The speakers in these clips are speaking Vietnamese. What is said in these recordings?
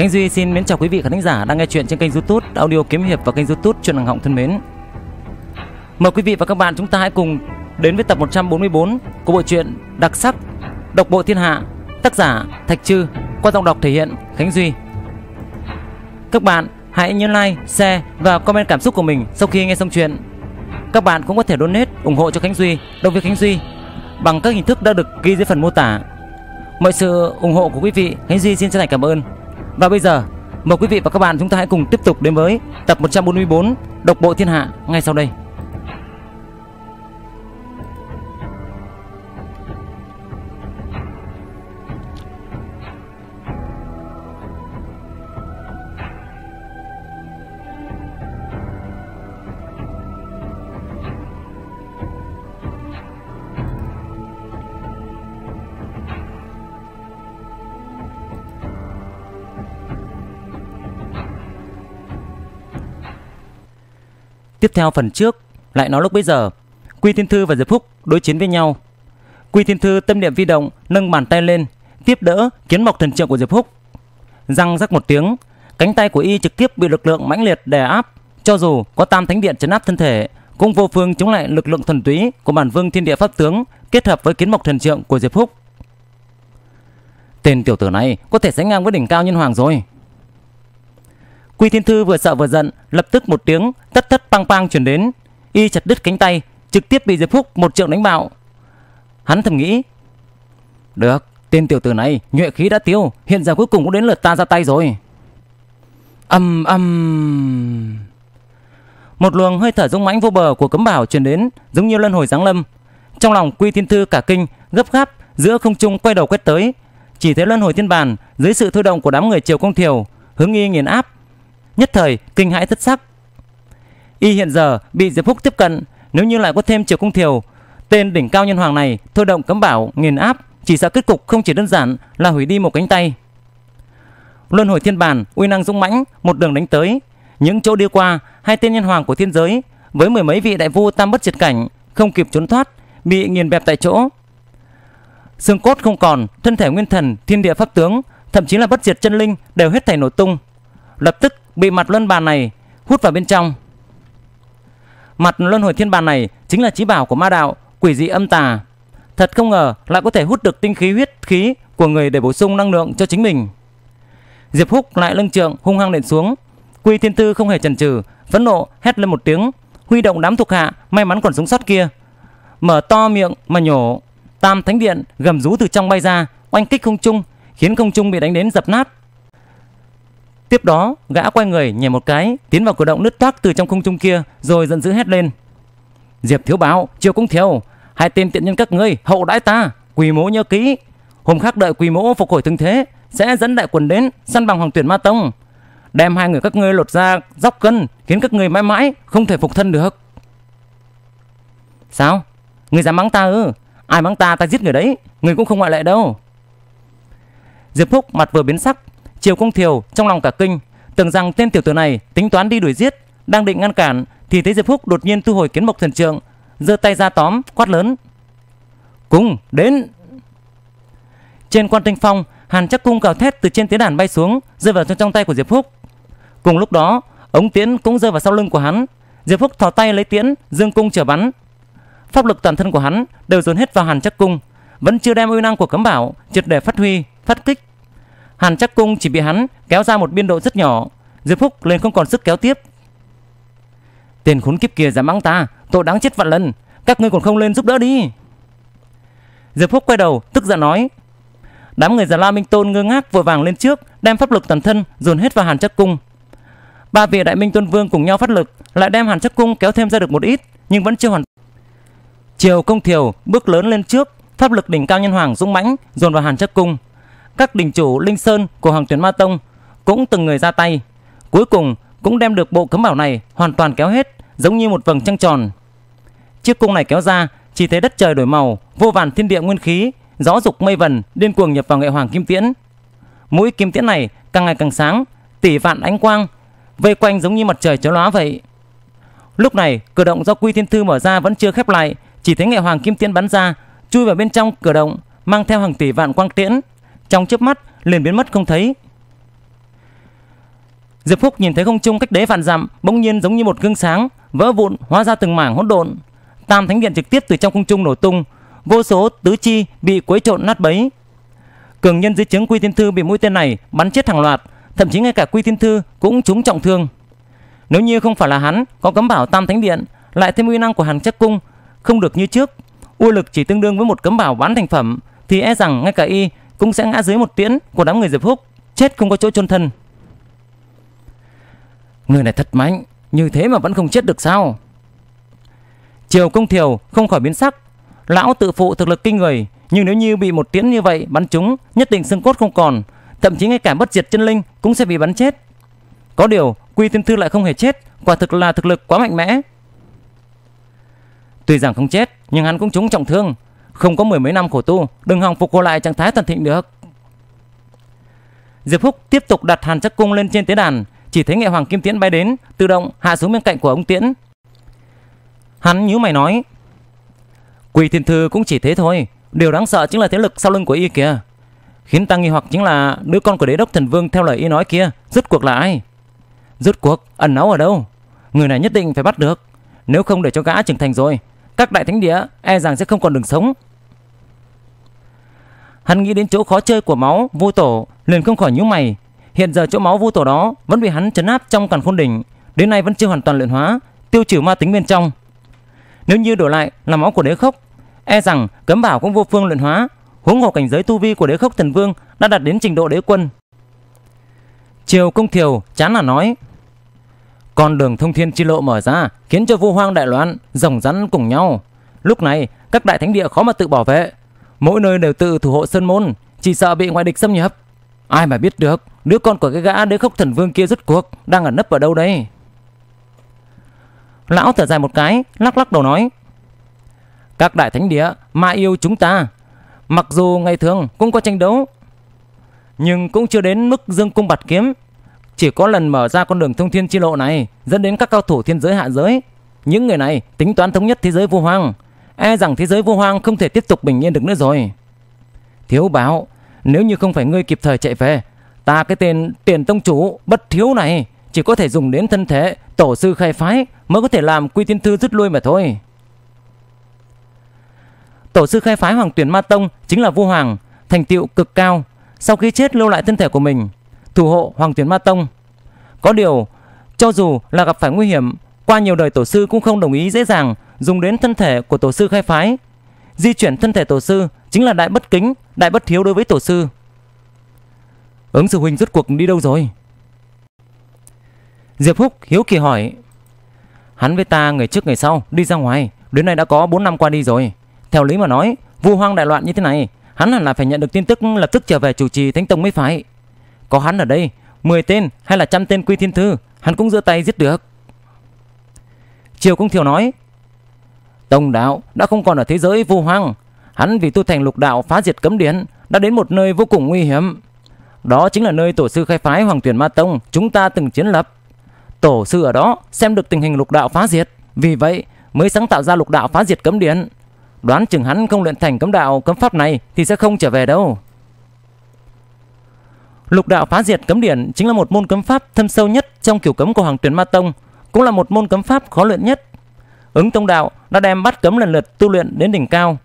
Khánh Duy xin mến chào quý vị khán thính giả đang nghe chuyện trên kênh YouTube Audio Kiếm Hiệp và kênh YouTube Truyện Nghe Họng Thân Mến. Mời quý vị và các bạn chúng ta hãy cùng đến với tập 144 của bộ truyện đặc sắc Độc Bộ Thiên Hạ, tác giả Thạch Trư, qua giọng đọc thể hiện Khánh Duy. Các bạn hãy nhấn like, share và comment cảm xúc của mình sau khi nghe xong truyện. Các bạn cũng có thể donate ủng hộ cho Khánh Duy, động viên Khánh Duy bằng các hình thức đã được ghi dưới phần mô tả. Mọi sự ủng hộ của quý vị, Khánh Duy xin chân thành cảm ơn. Và bây giờ, mời quý vị và các bạn chúng ta hãy cùng tiếp tục đến với tập 144 Độc Bộ Thiên Hạ ngay sau đây. Tiếp theo phần trước, lại nói lúc bấy giờ, Quy Thiên Thư và Diệp Húc đối chiến với nhau. Quy Thiên Thư tâm niệm vi động, nâng bàn tay lên, tiếp đỡ Kiến Mộc Thần Trượng của Diệp Húc. Răng rắc một tiếng, cánh tay của y trực tiếp bị lực lượng mãnh liệt đè áp, cho dù có Tam Thánh Điện trấn áp thân thể, cũng vô phương chống lại lực lượng thuần túy của Bản Vương Thiên Địa Pháp Tướng kết hợp với Kiến Mộc Thần Trượng của Diệp Húc. Tên tiểu tử này có thể sánh ngang với đỉnh cao nhân hoàng rồi. Quy Thiên Thư vừa sợ vừa giận, lập tức một tiếng tất thất pang pang chuyển đến, y chặt đứt cánh tay, trực tiếp bị Diệp Phúc một trượng đánh bạo. Hắn thầm nghĩ, được, tên tiểu tử này nhuệ khí đã tiêu, hiện giờ cuối cùng cũng đến lượt ta ra tay rồi. Một luồng hơi thở dũng mãnh vô bờ của cấm bảo chuyển đến, giống như luân hồi giáng lâm. Trong lòng Quy Thiên Thư cả kinh, gấp gáp giữa không trung quay đầu quét tới, chỉ thấy luân hồi thiên bàn dưới sự thôi động của đám người Triều Công Thiều hướng y nghiền áp. Nhất thời kinh hãi thất sắc. Y hiện giờ bị Diệp Húc tiếp cận, nếu như lại có thêm Triều Công Thiều, tên đỉnh cao nhân hoàng này thôi động cấm bảo nghiền áp, chỉ sợ kết cục không chỉ đơn giản là hủy đi một cánh tay. Luân hồi thiên bàn uy năng dũng mãnh một đường đánh tới, những chỗ đi qua hai tên nhân hoàng của thiên giới với mười mấy vị đại vua tam bất diệt cảnh không kịp trốn thoát, bị nghiền bẹp tại chỗ, xương cốt không còn, thân thể nguyên thần thiên địa pháp tướng thậm chí là bất diệt chân linh đều hết thảy nổ tung, lập tức bị mặt luân bàn này hút vào bên trong. Mặt luân hồi thiên bàn này chính là chí bảo của ma đạo, quỷ dị âm tà, thật không ngờ lại có thể hút được tinh khí huyết khí của người để bổ sung năng lượng cho chính mình. Diệp Húc lại lưng trượng hung hăng nện xuống. Quy Thiên Tư không hề chần chừ, phẫn nộ hét lên một tiếng, huy động đám thuộc hạ may mắn còn sống sót kia, mở to miệng mà nhổ. Tam Thánh Điện gầm rú từ trong bay ra, oanh kích không trung, khiến không trung bị đánh đến dập nát. Tiếp đó, gã quay người nhảy một cái, tiến vào cửa động nứt toác từ trong không trung kia, rồi giận dữ hét lên. Diệp Thiếu Báo, Triều Công Thiều, hai tên tiện nhân các ngươi hậu đãi ta, Quỳ Mỗ nhớ kỹ. Hôm khác đợi Quỳ Mỗ phục hồi thương thế, sẽ dẫn đại quần đến săn bằng Hoàng Tuyền Ma Tông, đem hai người các ngươi lột ra dóc cân, khiến các ngươi mãi mãi không thể phục thân được. Sao? Ngươi dám mắng ta ư? Ai mắng ta, ta giết người đấy, ngươi cũng không ngoại lệ đâu. Diệp Húc mặt vừa biến sắc, Triều Công Thiều trong lòng cả kinh, tưởng rằng tên tiểu tử này tính toán đi đuổi giết, đang định ngăn cản thì thấy Diệp Húc đột nhiên thu hồi Kiến Mộc Thần Trượng, giơ tay ra tóm, quát lớn: "Cung đến!" Trên quan tinh phong, hàn chắc cung gào thét từ trên tiến đàn bay xuống, rơi vào trong tay của Diệp Húc. Cùng lúc đó, ống tiễn cũng rơi vào sau lưng của hắn. Diệp Húc thò tay lấy tiễn, dương cung chở bắn. Pháp lực toàn thân của hắn đều dồn hết vào hàn chắc cung, vẫn chưa đem uy năng của cấm bảo triệt để phát huy, phát kích. Hàn chắc cung chỉ bị hắn kéo ra một biên độ rất nhỏ, Diệp Húc lên không còn sức kéo tiếp. Tên khốn kiếp kia dám mắng ta, tội đáng chết vạn lần, các ngươi còn không lên giúp đỡ đi. Diệp Húc quay đầu tức giận nói. Đám người Giả La Minh Tôn ngơ ngác vội vàng lên trước, đem pháp lực toàn thân dồn hết vào hàn chắc cung. Ba vị đại minh tôn vương cùng nhau phát lực, lại đem hàn chắc cung kéo thêm ra được một ít, nhưng vẫn chưa hoàn. Triều Công Thiều bước lớn lên trước, pháp lực đỉnh cao nhân hoàng dũng mãnh dồn vào hàn chắc cung. Các đình chủ Linh Sơn của Hoàng Tuyền Ma Tông cũng từng người ra tay, cuối cùng cũng đem được bộ cấm bảo này hoàn toàn kéo hết, giống như một vầng trăng tròn. Chiếc cung này kéo ra, chỉ thấy đất trời đổi màu, vô vàn thiên địa nguyên khí, gió dục mây vần điên cuồng nhập vào nghệ hoàng kim tiễn. Mũi kim tiễn này càng ngày càng sáng, tỷ vạn ánh quang vây quanh giống như mặt trời chói lóa vậy. Lúc này, cửa động do Quy Thiên Thư mở ra vẫn chưa khép lại, chỉ thấy nghệ hoàng kim tiễn bắn ra, chui vào bên trong cửa động, mang theo hàng tỷ vạn quang tiễn. Trong chớp mắt liền biến mất không thấy. Diệp Phúc nhìn thấy không trung cách đế vạn dặm bỗng nhiên giống như một gương sáng, vỡ vụn hóa ra từng mảng hỗn độn. Tam thánh điện trực tiếp từ trong không trung nổ tung, vô số tứ chi bị quấy trộn nát bấy. Cường nhân dưới trướng Quy Thiên Thư bị mũi tên này bắn chết hàng loạt, thậm chí ngay cả Quy Thiên Thư cũng trúng trọng thương. Nếu như không phải là hắn có cấm bảo Tam Thánh Điện, lại thêm uy năng của Hàn Chắc Cung không được như trước, uy lực chỉ tương đương với một cấm bảo bán thành phẩm, thì e rằng ngay cả y cũng sẽ ngã dưới một tiễn của đám người Diệp Húc, chết không có chỗ chôn thân. Người này thật mạnh, như thế mà vẫn không chết được sao? Triều Công Thiều không khỏi biến sắc. Lão tự phụ thực lực kinh người, nhưng nếu như bị một tiễn như vậy bắn trúng, nhất định xương cốt không còn, thậm chí ngay cả bất diệt chân linh cũng sẽ bị bắn chết. Có điều Quy Thiên Thư lại không hề chết, quả thực là thực lực quá mạnh mẽ. Tuy rằng không chết, nhưng hắn cũng trúng trọng thương, không có mười mấy năm khổ tu, đừng hòng phục hồi lại trạng thái toàn thịnh được. Diệp Húc tiếp tục đặt Hàn Chắc Cung lên trên tế đàn, chỉ thấy Nghệ Hoàng Kim Tiễn bay đến, tự động hạ xuống bên cạnh của ông tiễn. Hắn nhíu mày nói, Quy Thiên Thư cũng chỉ thế thôi, điều đáng sợ chính là thế lực sau lưng của y kìa. Khiến ta nghi hoặc chính là đứa con của Đế Đốc Thần Vương theo lời y nói kia rốt cuộc là ai? Rốt cuộc ẩn náu ở đâu? Người này nhất định phải bắt được, nếu không để cho gã trưởng thành rồi, các đại thánh địa e rằng sẽ không còn đường sống. Hắn nghĩ đến chỗ khó chơi của máu vô tổ, liền không khỏi nhíu mày. Hiện giờ chỗ máu vô tổ đó vẫn bị hắn trấn áp trong Càn Khôn Đỉnh, đến nay vẫn chưa hoàn toàn luyện hóa, tiêu trừ ma tính bên trong. Nếu như đổi lại là máu của Đế Khốc, e rằng cấm bảo cũng vô phương luyện hóa, huống hồ cảnh giới tu vi của Đế Khốc Thần Vương đã đạt đến trình độ đế quân. Triều Công Thiều chán là nói, con đường thông thiên chi lộ mở ra, khiến cho vu hoang đại loạn, rồng rắn cùng nhau. Lúc này các đại thánh địa khó mà tự bảo vệ, mỗi nơi đều tự thủ hộ sơn môn, chỉ sợ bị ngoại địch xâm nhập. Ai mà biết được đứa con của cái gã Đế Khốc Thần Vương kia rốt cuộc đang ẩn nấp ở đâu đây? Lão thở dài một cái, lắc đầu nói, các đại thánh địa ma yêu chúng ta, mặc dù ngày thường cũng có tranh đấu, nhưng cũng chưa đến mức dương cung bạt kiếm. Chỉ có lần mở ra con đường thông thiên chi lộ này, dẫn đến các cao thủ thiên giới hạ giới. Những người này tính toán thống nhất thế giới vô hoang, e rằng thế giới vô hoang không thể tiếp tục bình yên được nữa rồi. Thiếu báo, nếu như không phải ngươi kịp thời chạy về, ta cái tên tiền tông chủ bất thiếu này chỉ có thể dùng đến thân thể tổ sư khai phái mới có thể làm Quy Thiên Thư rút lui mà thôi. Tổ sư khai phái Hoàng Tuyền Ma Tông chính là vua hoàng, thành tựu cực cao, sau khi chết lưu lại thân thể của mình, thủ hộ Hoàng Tuyền Ma Tông. Có điều, cho dù là gặp phải nguy hiểm, qua nhiều đời tổ sư cũng không đồng ý dễ dàng dùng đến thân thể của tổ sư khai phái. Di chuyển thân thể tổ sư chính là đại bất kính, đại bất hiếu đối với tổ sư. Ứng sư huynh rốt cuộc đi đâu rồi? Diệp Húc hiếu kỳ hỏi. Hắn với ta người trước người sau đi ra ngoài, đến nay đã có 4 năm qua đi rồi. Theo lý mà nói, vu hoang đại loạn như thế này, hắn hẳn là phải nhận được tin tức lập tức trở về chủ trì Thánh Tông mới phải. Có hắn ở đây, 10 tên hay là 100 tên Quy Thiên Thư, hắn cũng giơ tay giết được. Triều Công Thiều nói, tông đạo đã không còn ở thế giới vu hoang, hắn vì tu thành Lục Đạo Phá Diệt Cấm Điển đã đến một nơi vô cùng nguy hiểm. Đó chính là nơi tổ sư khai phái Hoàng Tuyền Ma Tông chúng ta từng chiến lập. Tổ sư ở đó xem được tình hình Lục Đạo Phá Diệt, vì vậy mới sáng tạo ra Lục Đạo Phá Diệt Cấm Điển. Đoán chừng hắn không luyện thành cấm đạo cấm pháp này thì sẽ không trở về đâu. Lục Đạo Phá Diệt Cấm Điển chính là một môn cấm pháp thâm sâu nhất trong kiểu cấm của Hoàng Tuyền Ma Tông, cũng là một môn cấm pháp khó luyện nhất. Ứng Tông Đạo đã đem bắt cấm lần lượt tu luyện đến đỉnh cao,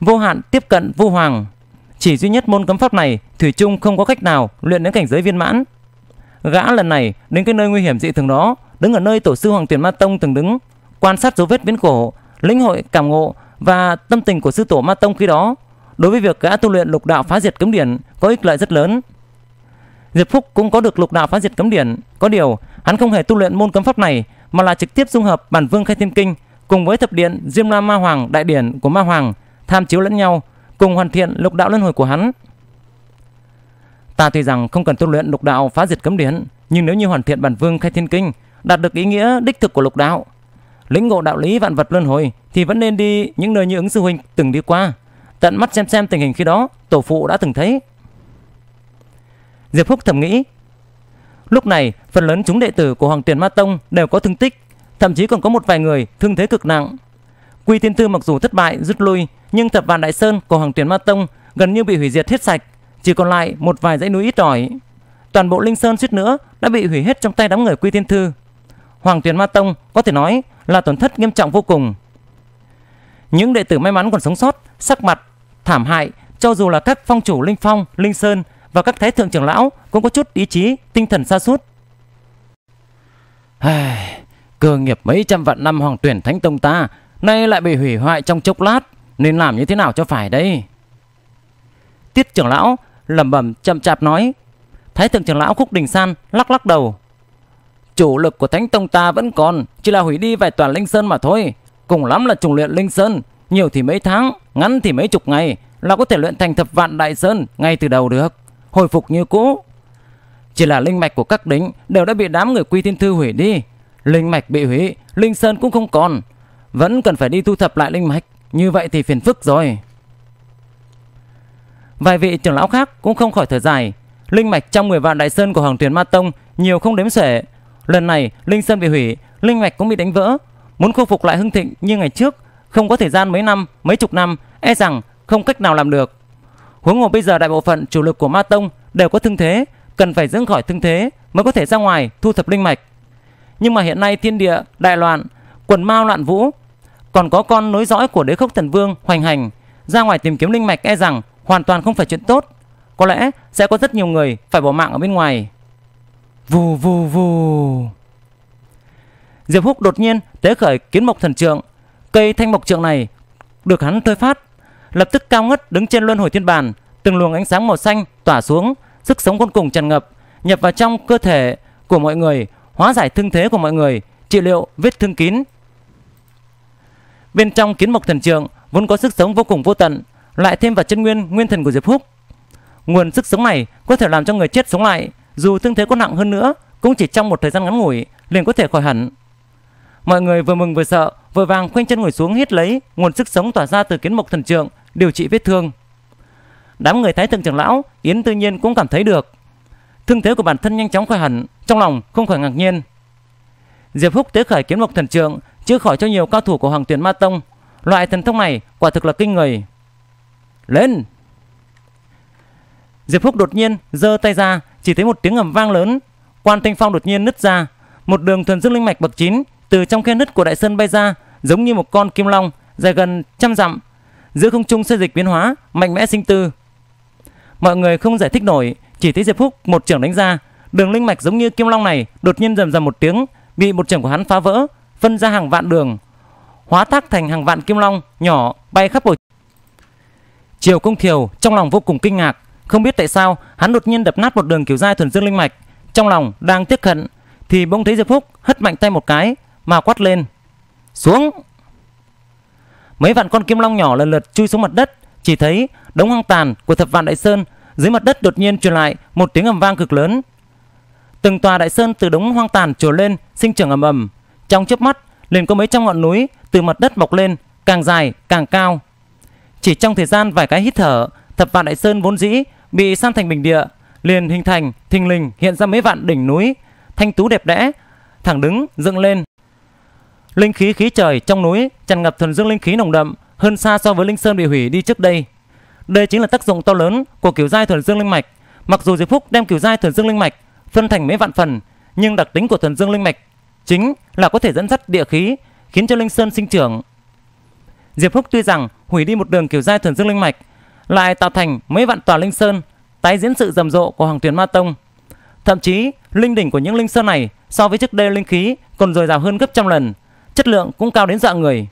vô hạn tiếp cận vu hoàng. Chỉ duy nhất môn cấm pháp này thủy chung không có cách nào luyện đến cảnh giới viên mãn. Gã lần này đến cái nơi nguy hiểm dị thường đó, đứng ở nơi tổ sư Hoàng Tuyền Ma Tông từng đứng, quan sát dấu vết viễn cổ, lĩnh hội cảm ngộ và tâm tình của sư tổ Ma Tông khi đó, đối với việc gã tu luyện Lục Đạo Phá Diệt Cấm Điển có ích lợi rất lớn. Diệp Phúc cũng có được Lục Đạo Phá Diệt Cấm Điển, có điều hắn không hề tu luyện môn cấm pháp này, mà là trực tiếp dung hợp Bản Vương Khai Thiên Kinh cùng với Thập Điện Diêm La Ma Hoàng Đại Điển của Ma Hoàng, tham chiếu lẫn nhau, cùng hoàn thiện lục đạo luân hồi của hắn. Ta tuy rằng không cần tu luyện Lục Đạo Phá Diệt Cấm Điển, nhưng nếu như hoàn thiện Bản Vương Khai Thiên Kinh, đạt được ý nghĩa đích thực của lục đạo, lĩnh ngộ đạo lý vạn vật luân hồi, thì vẫn nên đi những nơi như ứng sư huynh từng đi qua, tận mắt xem tình hình khi đó tổ phụ đã từng thấy. Diệp Phúc thầm nghĩ. Lúc này phần lớn chúng đệ tử của Hoàng Tuyền Ma Tông đều có thương tích, thậm chí còn có một vài người thương thế cực nặng. Quy Thiên Thư mặc dù thất bại rút lui, nhưng Thập Vạn Đại Sơn của Hoàng Tuyền Ma Tông gần như bị hủy diệt hết sạch, chỉ còn lại một vài dãy núi ít ỏi. Toàn bộ linh sơn suýt nữa đã bị hủy hết trong tay đám người Quy Thiên Thư. Hoàng Tuyền Ma Tông có thể nói là tổn thất nghiêm trọng vô cùng. Những đệ tử may mắn còn sống sót sắc mặt thảm hại, cho dù là các phong chủ Linh Phong, Linh Sơn và các thái thượng trưởng lão cũng có chút ý chí tinh thần sa sút. Cơ nghiệp mấy trăm vạn năm Hoàng Tuyền Thánh Tông ta nay lại bị hủy hoại trong chốc lát, nên làm như thế nào cho phải đây? Tiết trưởng lão lẩm bẩm chậm chạp nói. Thái thượng trưởng lão Khúc Đình San lắc lắc đầu. Chủ lực của Thánh Tông ta vẫn còn, chỉ là hủy đi vài tòa Linh Sơn mà thôi. Cùng lắm là trùng luyện Linh Sơn, nhiều thì mấy tháng, ngắn thì mấy chục ngày, là có thể luyện thành thập vạn Đại Sơn ngay từ đầu được, hồi phục như cũ. Chỉ là linh mạch của các đỉnh đều đã bị đám người Quy Thiên Thư hủy đi. Linh mạch bị hủy, Linh Sơn cũng không còn, vẫn cần phải đi thu thập lại linh mạch, như vậy thì phiền phức rồi. Vài vị trưởng lão khác cũng không khỏi thở dài. Linh mạch trong 10 vạn Đại Sơn của Hoàng Tuyền Ma Tông nhiều không đếm xuể. Lần này Linh Sơn bị hủy, linh mạch cũng bị đánh vỡ, muốn khôi phục lại hưng thịnh như ngày trước, không có thời gian mấy năm, mấy chục năm, e rằng không cách nào làm được. Huống hồ bây giờ đại bộ phận chủ lực của Ma Tông đều có thương thế, cần phải dưỡng khỏi thương thế mới có thể ra ngoài thu thập linh mạch. Nhưng mà hiện nay thiên địa đại loạn, quần mao loạn vũ, còn có con nối dõi của Đế Khốc Thần Vương hoành hành, ra ngoài tìm kiếm linh mạch e rằng hoàn toàn không phải chuyện tốt. Có lẽ sẽ có rất nhiều người phải bỏ mạng ở bên ngoài. Vù vù vù. Diệp Húc đột nhiên tế khởi Kiến Mộc Thần Trượng. Cây thanh mộc trượng này được hắn thôi phát, lập tức cao ngất đứng trên Luân Hồi Thiên Bàn. Từng luồng ánh sáng màu xanh tỏa xuống, sức sống cuồn cuộn tràn ngập, nhập vào trong cơ thể của mọi người, hóa giải thương thế của mọi người, trị liệu vết thương kín. Bên trong Kiến Mộc Thần Trượng vốn có sức sống vô cùng vô tận, lại thêm vào chân nguyên nguyên thần của Diệp Húc, nguồn sức sống này có thể làm cho người chết sống lại, dù thương thế có nặng hơn nữa cũng chỉ trong một thời gian ngắn ngủi liền có thể khỏi hẳn. Mọi người vừa mừng vừa sợ, vội vàng khoanh chân ngồi xuống hít lấy nguồn sức sống tỏa ra từ Kiến Mộc Thần Trượng, điều trị vết thương. Đám người Thái Thượng trưởng lão Yến Tư Nhiên cũng cảm thấy được thương thế của bản thân nhanh chóng khỏi hẳn, trong lòng không khỏi ngạc nhiên. Diệp Húc tế khởi Kiến Mộc Thần Trượng chữa khỏi cho nhiều cao thủ của Hoàng Tuyền Ma Tông, loại thần thông này quả thực là kinh người. Lên! Diệp Húc đột nhiên giơ tay ra, chỉ thấy một tiếng ầm vang lớn, quan tinh phong đột nhiên nứt ra, một đường thuần dương linh mạch bậc 9 từ trong khe nứt của đại sơn bay ra, giống như một con kim long dài gần trăm dặm, giữa không trung xây dịch biến hóa, mạnh mẽ sinh tư. Mọi người không giải thích nổi, chỉ thấy Diệp Húc một chưởng đánh ra, đường linh mạch giống như kim long này đột nhiên rầm rầm một tiếng, bị một chưởng của hắn phá vỡ, phân ra hàng vạn đường, hóa tác thành hàng vạn kim long nhỏ bay khắp bầu. Triều Công Thiều trong lòng vô cùng kinh ngạc, không biết tại sao hắn đột nhiên đập nát một đường kiểu giai thuần dương linh mạch, trong lòng đang tiếc hận thì bỗng thấy Diệp Húc hất mạnh tay một cái mà quát lên: "Xuống!" Mấy vạn con kim long nhỏ lần lượt chui xuống mặt đất, chỉ thấy đống hoang tàn của thập vạn đại sơn dưới mặt đất đột nhiên truyền lại một tiếng ầm vang cực lớn. Từng tòa đại sơn từ đống hoang tàn trồi lên, sinh trưởng ầm ầm, trong chớp mắt liền có mấy trăm ngọn núi từ mặt đất mọc lên, càng dài càng cao. Chỉ trong thời gian vài cái hít thở, thập vạn đại sơn vốn dĩ bị san thành bình địa, liền hình thành thình lình hiện ra mấy vạn đỉnh núi thanh tú đẹp đẽ, thẳng đứng dựng lên. Linh khí khí trời trong núi tràn ngập thuần dương linh khí nồng đậm, hơn xa so với Linh Sơn bị hủy đi trước đây. Đây chính là tác dụng to lớn của kiểu giai thuần dương linh mạch. Mặc dù Diệp Húc đem kiểu giai thuần dương linh mạch phân thành mấy vạn phần, nhưng đặc tính của thuần dương linh mạch chính là có thể dẫn dắt địa khí, khiến cho Linh Sơn sinh trưởng. Diệp Húc tuy rằng hủy đi một đường kiểu giai thuần dương linh mạch, lại tạo thành mấy vạn tòa Linh Sơn, tái diễn sự rầm rộ của Hoàng Tuyền Ma Tông. Thậm chí linh đỉnh của những Linh Sơn này so với trước đây linh khí còn dồi dào hơn gấp trăm lần, chất lượng cũng cao đến dọa người.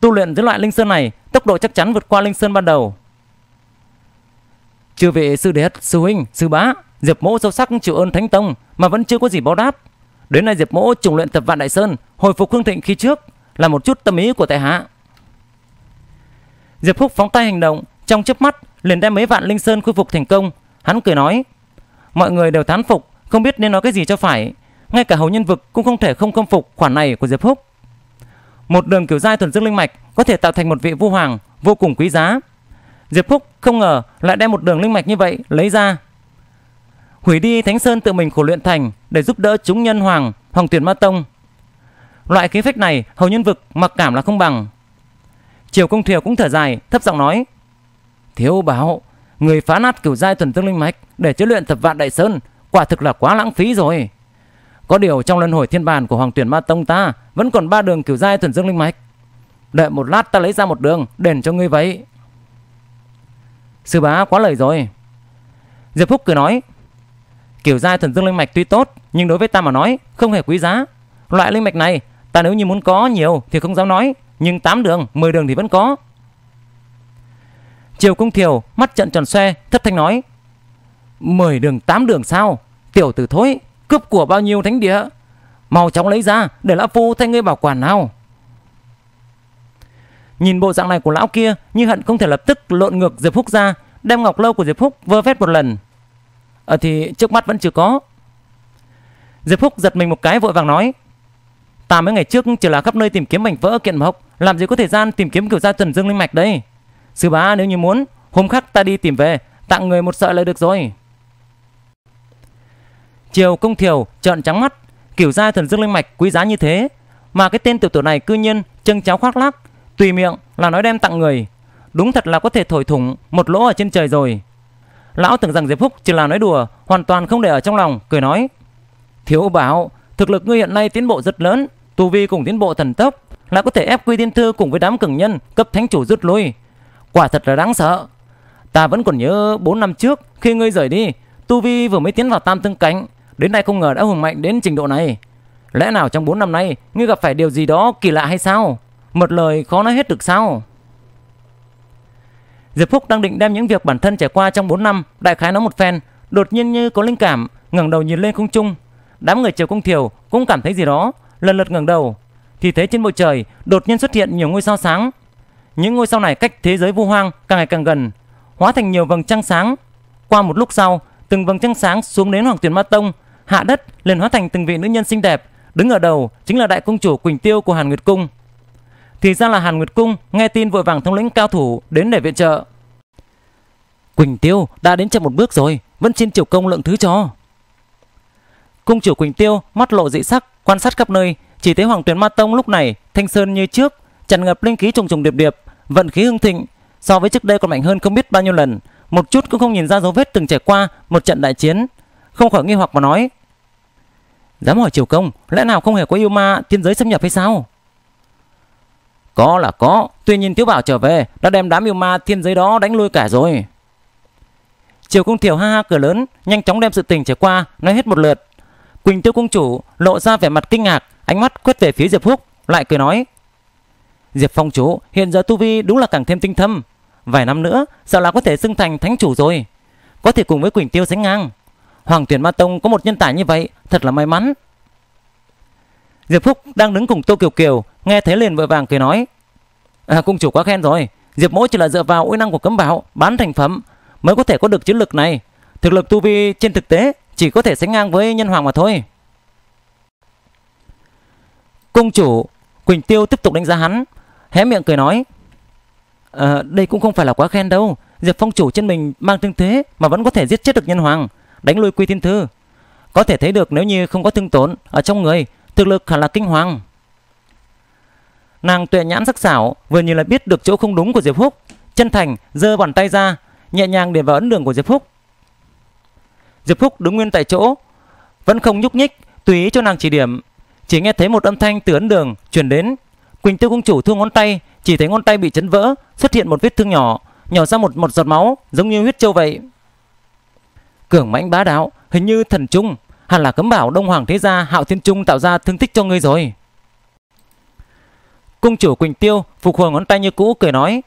Tu luyện dưới loại Linh Sơn này, tốc độ chắc chắn vượt qua Linh Sơn ban đầu. Chư vị sư đệ, sư huynh, sư bá, Diệp mỗ sâu sắc chịu ơn Thánh Tông mà vẫn chưa có gì báo đáp. Đến nay Diệp mỗ trùng luyện thập vạn đại sơn, hồi phục hương thịnh khi trước, là một chút tâm ý của tại hạ. Diệp Húc phóng tay hành động, trong chớp mắt liền đem mấy vạn Linh Sơn khôi phục thành công. Hắn cười nói, mọi người đều thán phục, không biết nên nói cái gì cho phải. Ngay cả Hầu Nhân Vực cũng không thể không khâm phục khoản này của Diệp Húc. Một đường kiểu giai thuần dương linh mạch có thể tạo thành một vị vua hoàng vô cùng quý giá. Diệp Húc không ngờ lại đem một đường linh mạch như vậy lấy ra, hủy đi Thánh Sơn tự mình khổ luyện thành, để giúp đỡ chúng nhân Hoàng Tuyền Ma Tông. Loại khí phách này Hầu Nhân Vực mặc cảm là không bằng. Triều Công Thiều cũng thở dài, thấp giọng nói, thiếu bảo, người phá nát kiểu giai thuần dương linh mạch để chế luyện thập vạn đại sơn, quả thực là quá lãng phí rồi. Có điều trong luân hồi thiên bàn của Hoàng Tuyền Ma Tông ta vẫn còn 3 đường cửu giai thuần dương linh mạch. Đợi một lát ta lấy ra một đường đền cho ngươi vậy. Sư bá quá lời rồi. Diệp Phúc cười nói, kiểu giai thần dương linh mạch tuy tốt, nhưng đối với ta mà nói không hề quý giá. Loại linh mạch này ta nếu như muốn có nhiều thì không dám nói, nhưng 8 đường 10 đường thì vẫn có. Triều Công Thiều mắt trợn tròn xoe, thất thanh nói, 10 đường 8 đường sao? Tiểu tử thối, cướp của bao nhiêu thánh địa? Mau chóng lấy ra để lão phu thay ngươi bảo quản nào. Nhìn bộ dạng này của lão kia, như hận không thể lập tức lộn ngược Diệp Húc ra, đem ngọc lâu của Diệp Húc vơ vét một lần. Thì trước mắt vẫn chưa có. Diệp Húc giật mình một cái, vội vàng nói, ta mấy ngày trước chỉ là khắp nơi tìm kiếm mảnh vỡ kiện mộc, làm gì có thời gian tìm kiếm kiểu gia thần dương linh mạch đấy. Sư bá nếu như muốn, hôm khác ta đi tìm về, tặng người một sợi lại được rồi. Triều Công Thiều trợn trắng mắt, kiểu gia thần dương linh mạch quý giá như thế, mà cái tên tiểu tử này cư nhiên chân cháo khoác lác, tùy miệng là nói đem tặng người, đúng thật là có thể thổi thủng một lỗ ở trên trời rồi. Lão tưởng rằng Diệp Húc chỉ là nói đùa, hoàn toàn không để ở trong lòng, cười nói, thiếu bảo, thực lực ngươi hiện nay tiến bộ rất lớn, tu vi cùng tiến bộ thần tốc, lại có thể ép Quy Thiên Thư cùng với đám cường nhân cấp thánh chủ rút lui, quả thật là đáng sợ. Ta vẫn còn nhớ 4 năm trước khi ngươi rời đi, tu vi vừa mới tiến vào tam tương cánh, đến nay không ngờ đã hùng mạnh đến trình độ này. Lẽ nào trong 4 năm nay ngươi gặp phải điều gì đó kỳ lạ hay sao? Một lời khó nói hết được sao? Diệp Phúc đang định đem những việc bản thân trải qua trong 4 năm đại khái nói một phen, đột nhiên như có linh cảm, ngẩng đầu nhìn lên không trung. Đám người Triều Công Thiều cũng cảm thấy gì đó, lần lượt ngẩng đầu, thì thấy trên bầu trời đột nhiên xuất hiện nhiều ngôi sao sáng. Những ngôi sao này cách thế giới vô hoang càng ngày càng gần, hóa thành nhiều vầng trăng sáng. Qua một lúc sau, từng vầng trăng sáng xuống đến Hoàng Tuyền Ma Tông, hạ đất liền hóa thành từng vị nữ nhân xinh đẹp, đứng ở đầu chính là đại công chủ Quỳnh Tiêu của Hàn Nguyệt Cung. Thì ra là Hàn Nguyệt Cung nghe tin vội vàng thống lĩnh cao thủ đến để viện trợ. Quỳnh Tiêu đã đến chậm một bước rồi, vẫn xin Triều công lượng thứ cho. Cung chủ Quỳnh Tiêu mắt lộ dị sắc, quan sát khắp nơi, chỉ thấy Hoàng Tuyền Ma Tông lúc này thanh sơn như trước, tràn ngập linh khí trùng trùng điệp điệp, vận khí hưng thịnh, so với trước đây còn mạnh hơn không biết bao nhiêu lần, một chút cũng không nhìn ra dấu vết từng trải qua một trận đại chiến, không khỏi nghi hoặc mà nói, dám hỏi Triều công, lẽ nào không hề có yêu ma tiên giới xâm nhập hay sao? Có là có, tuy nhiên thiếu bảo trở về đã đem đám yêu ma thiên giới đó đánh lui cả rồi. Triều Công Thiều ha ha cười lớn, nhanh chóng đem sự tình trải qua nói hết một lượt. Quỳnh Tiêu công chủ lộ ra vẻ mặt kinh ngạc, ánh mắt quét về phía Diệp Húc, lại cười nói, Diệp phong chủ hiện giờ tu vi đúng là càng thêm tinh thâm, vài năm nữa sợ là có thể xưng thành thánh chủ rồi, có thể cùng với Quỳnh Tiêu sánh ngang. Hoàng Tuyền Ma Tông có một nhân tài như vậy thật là may mắn. Diệp Phúc đang đứng cùng Tô Kiều Kiều nghe thế liền vội vàng cười nói, công chủ quá khen rồi, Diệp mỗ chỉ là dựa vào uy năng của cấm bảo bán thành phẩm mới có thể có được chiến lực này, thực lực tu vi trên thực tế chỉ có thể sánh ngang với nhân hoàng mà thôi. Công chủ Quỳnh Tiêu tiếp tục đánh giá hắn, hé miệng cười nói, đây cũng không phải là quá khen đâu, Diệp phong chủ trên mình mang thương thế mà vẫn có thể giết chết được nhân hoàng, đánh lui Quy Thiên Thư, có thể thấy được nếu như không có thương tổn ở trong người, thực lực hẳn là kinh hoàng. Nàng tuệ nhãn sắc sảo, vừa nhìn là biết được chỗ không đúng của Diệp Húc, chân thành giơ bàn tay ra, nhẹ nhàng để vào ấn đường của Diệp Húc. Diệp Húc đứng nguyên tại chỗ, vẫn không nhúc nhích, tùy ý cho nàng chỉ điểm. Chỉ nghe thấy một âm thanh từ ấn đường truyền đến, Quỳnh Tiêu công chủ thu ngón tay, chỉ thấy ngón tay bị chấn vỡ, xuất hiện một vết thương nhỏ, nhỏ ra một giọt máu, giống như huyết châu vậy. Cường mãnh bá đạo, hình như thần trung, hẳn là cấm bảo Đông Hoàng thế gia Hạo Thiên Trung tạo ra thương tích cho ngươi rồi. Cung chủ Quỳnh Tiêu phục hồi ngón tay như cũ, cười nói,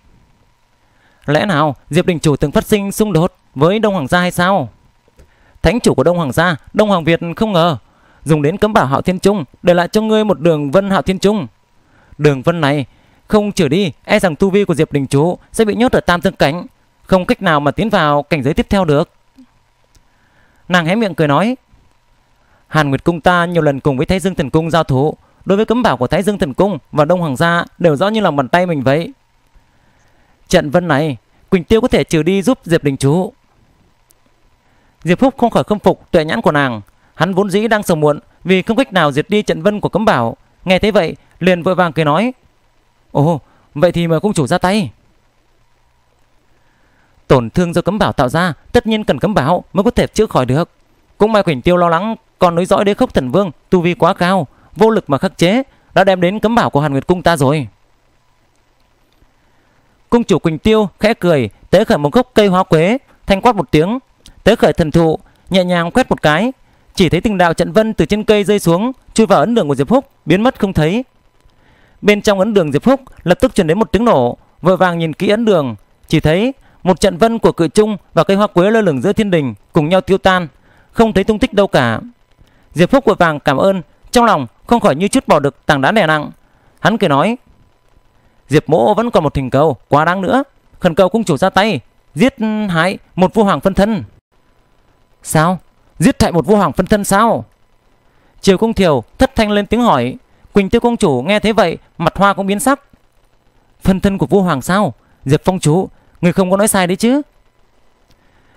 lẽ nào Diệp đình chủ từng phát sinh xung đột với Đông Hoàng gia hay sao? Thánh chủ của Đông Hoàng gia Đông Hoàng Việt không ngờ dùng đến cấm bảo Hạo Thiên Trung, để lại cho ngươi một đường vân Hạo Thiên Trung. Đường vân này không trừ đi, e rằng tu vi của Diệp đình chủ sẽ bị nhốt ở tam tương cảnh, không cách nào mà tiến vào cảnh giới tiếp theo được. Nàng hé miệng cười nói, Hàn Nguyệt Cung ta nhiều lần cùng với Thái Dương Thần Cung giao thủ, đối với cấm bảo của Thái Dương Thần Cung và Đông Hoàng gia đều rõ như lòng bàn tay mình vậy. Trận vân này Quỳnh Tiêu có thể trừ đi giúp Diệp đình chủ. Diệp Phúc không khỏi khâm phục tuệ nhãn của nàng, hắn vốn dĩ đang sầu muộn vì không cách nào diệt đi trận vân của cấm bảo, nghe thế vậy liền vội vàng cười nói, ồ, vậy thì mời công chủ ra tay. Tổn thương do cấm bảo tạo ra tất nhiên cần cấm bảo mới có thể chữa khỏi được, Cũng may Quỳnh Tiêu lo lắng còn nối dõi đế khốc thần vương tu vi quá cao, vô lực mà khắc chế, đã đem đến cấm bảo của Hàn Nguyệt Cung ta rồi. Cung chủ Quỳnh Tiêu khẽ cười, tế khởi một gốc cây hóa quế, thanh quát một tiếng, tế khởi thần thụ, nhẹ nhàng quét một cái, chỉ thấy từng đạo trận vân từ trên cây rơi xuống, chui vào ấn đường của Diệp Húc, biến mất không thấy. Bên trong ấn đường Diệp Húc lập tức truyền đến một tiếng nổ, vội vàng nhìn kỹ ấn đường, chỉ thấy một trận vân của cự trung và cây hoa quế lơ lửng giữa thiên đình cùng nhau tiêu tan, không thấy tung tích đâu cả. Diệp Phúc vội vàng cảm ơn, trong lòng không khỏi như chút bỏ được tảng đá đè nặng. Hắn cười nói: Diệp mỗ vẫn còn một thỉnh cầu quá đáng nữa, khẩn cầu cung chủ ra tay giết hại một vua hoàng phân thân. Sao? Giết hại một vua hoàng phân thân sao? Triều Công Thiều thất thanh lên tiếng hỏi. Quỳnh Tiêu công chủ nghe thế vậy, mặt hoa cũng biến sắc. Phân thân của vua hoàng sao? Diệp phong chủ, người không có nói sai đấy chứ?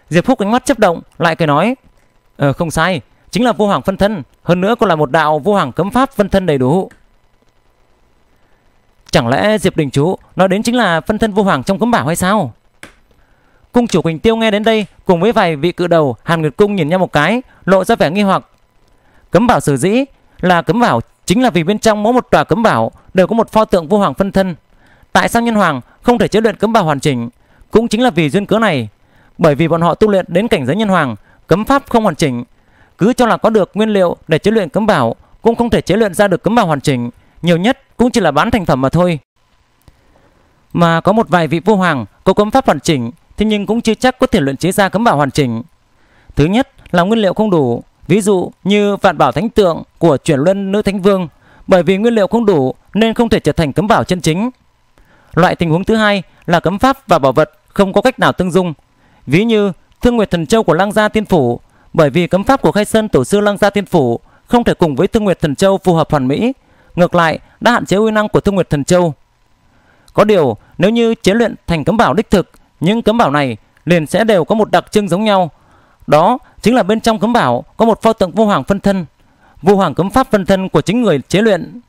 Diệp Phúc ánh mắt chấp động, lại cười nói: Không sai, chính là vua hoàng phân thân, hơn nữa còn là một đạo vua hoàng cấm pháp phân thân đầy đủ. Chẳng lẽ Diệp đình chủ nói đến chính là phân thân vua hoàng trong cấm bảo hay sao? Cung chủ Quỳnh Tiêu nghe đến đây, cùng với vài vị cự đầu Hàn Nguyệt Cung nhìn nhau một cái, lộ ra vẻ nghi hoặc. Cấm bảo sở dĩ là cấm bảo chính là vì bên trong mỗi một tòa cấm bảo đều có một pho tượng vua hoàng phân thân. Tại sao nhân hoàng không thể chế luyện cấm bảo hoàn chỉnh? Cũng chính là vì duyên cớ này, bởi vì bọn họ tu luyện đến cảnh giới nhân hoàng, cấm pháp không hoàn chỉnh, cứ cho là có được nguyên liệu để chế luyện cấm bảo cũng không thể chế luyện ra được cấm bảo hoàn chỉnh, nhiều nhất cũng chỉ là bán thành phẩm mà thôi. Mà có một vài vị vua hoàng có cấm pháp hoàn chỉnh, thế nhưng cũng chưa chắc có thể luyện chế ra cấm bảo hoàn chỉnh. Thứ nhất là nguyên liệu không đủ, ví dụ như vạn bảo thánh tượng của Chuyển Luân nữ thánh vương, bởi vì nguyên liệu không đủ nên không thể trở thành cấm bảo chân chính. Loại tình huống thứ hai là cấm pháp và bảo vật không có cách nào tương dung, ví như Thương Nguyệt Thần Châu của Lăng Gia Tiên Phủ, bởi vì cấm pháp của Khai Sơn tổ sư Lăng Gia Tiên Phủ không thể cùng với Thương Nguyệt Thần Châu phù hợp hoàn mỹ, ngược lại đã hạn chế uy năng của Thương Nguyệt Thần Châu. Có điều nếu như chế luyện thành cấm bảo đích thực, những cấm bảo này liền sẽ đều có một đặc trưng giống nhau, đó chính là bên trong cấm bảo có một pho tượng vua hoàng phân thân, vua hoàng cấm pháp phân thân của chính người chế luyện.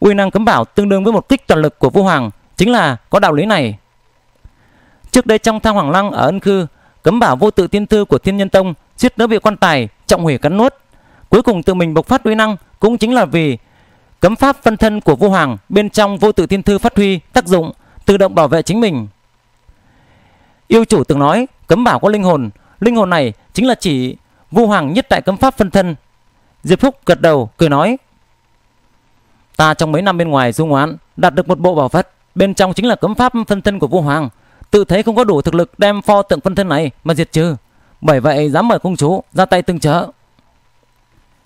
Uy năng cấm bảo tương đương với một kích toàn lực của vua hoàng, chính là có đạo lý này. Trước đây trong Thang Hoàng Lăng ở Ân Khư, cấm bảo Vô Tự Tiên Thư của Thiên Nhân Tông suýt nữa bị quan tài trọng hủy cắn nuốt, cuối cùng tự mình bộc phát uy năng, cũng chính là vì cấm pháp phân thân của vua hoàng bên trong Vô Tự Tiên Thư phát huy tác dụng, tự động bảo vệ chính mình. Yêu chủ từng nói cấm bảo có linh hồn, linh hồn này chính là chỉ vua hoàng nhất tại cấm pháp phân thân. Diệp Phúc gật đầu cười nói: Ta trong mấy năm bên ngoài du ngoạn đạt được một bộ bảo vật, bên trong chính là cấm pháp phân thân của vua hoàng, tự thấy không có đủ thực lực đem pho tượng phân thân này mà diệt trừ, bởi vậy dám mời công chúa ra tay tương trợ.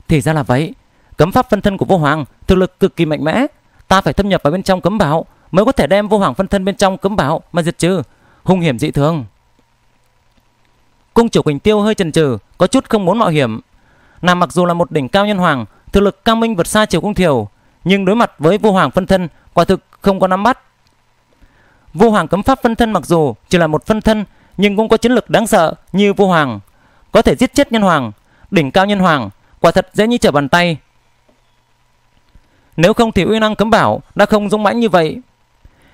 Thì ra là vậy, cấm pháp phân thân của vua hoàng thực lực cực kỳ mạnh mẽ, ta phải thâm nhập vào bên trong cấm bảo mới có thể đem vua hoàng phân thân bên trong cấm bảo mà diệt trừ, hung hiểm dị thường. Cung chủ Quỳnh Tiêu hơi chần chừ, có chút không muốn mạo hiểm. Nàng mặc dù là một đỉnh cao nhân hoàng, thực lực cao minh vượt xa Triều Công Thiều, nhưng đối mặt với vua hoàng phân thân quả thực không có nắm bắt. Vua hoàng cấm pháp phân thân mặc dù chỉ là một phân thân, nhưng cũng có chiến lực đáng sợ như vua hoàng, có thể giết chết nhân hoàng, đỉnh cao nhân hoàng, quả thật dễ như trở bàn tay. Nếu không thì uy năng cấm bảo đã không dũng mãnh như vậy.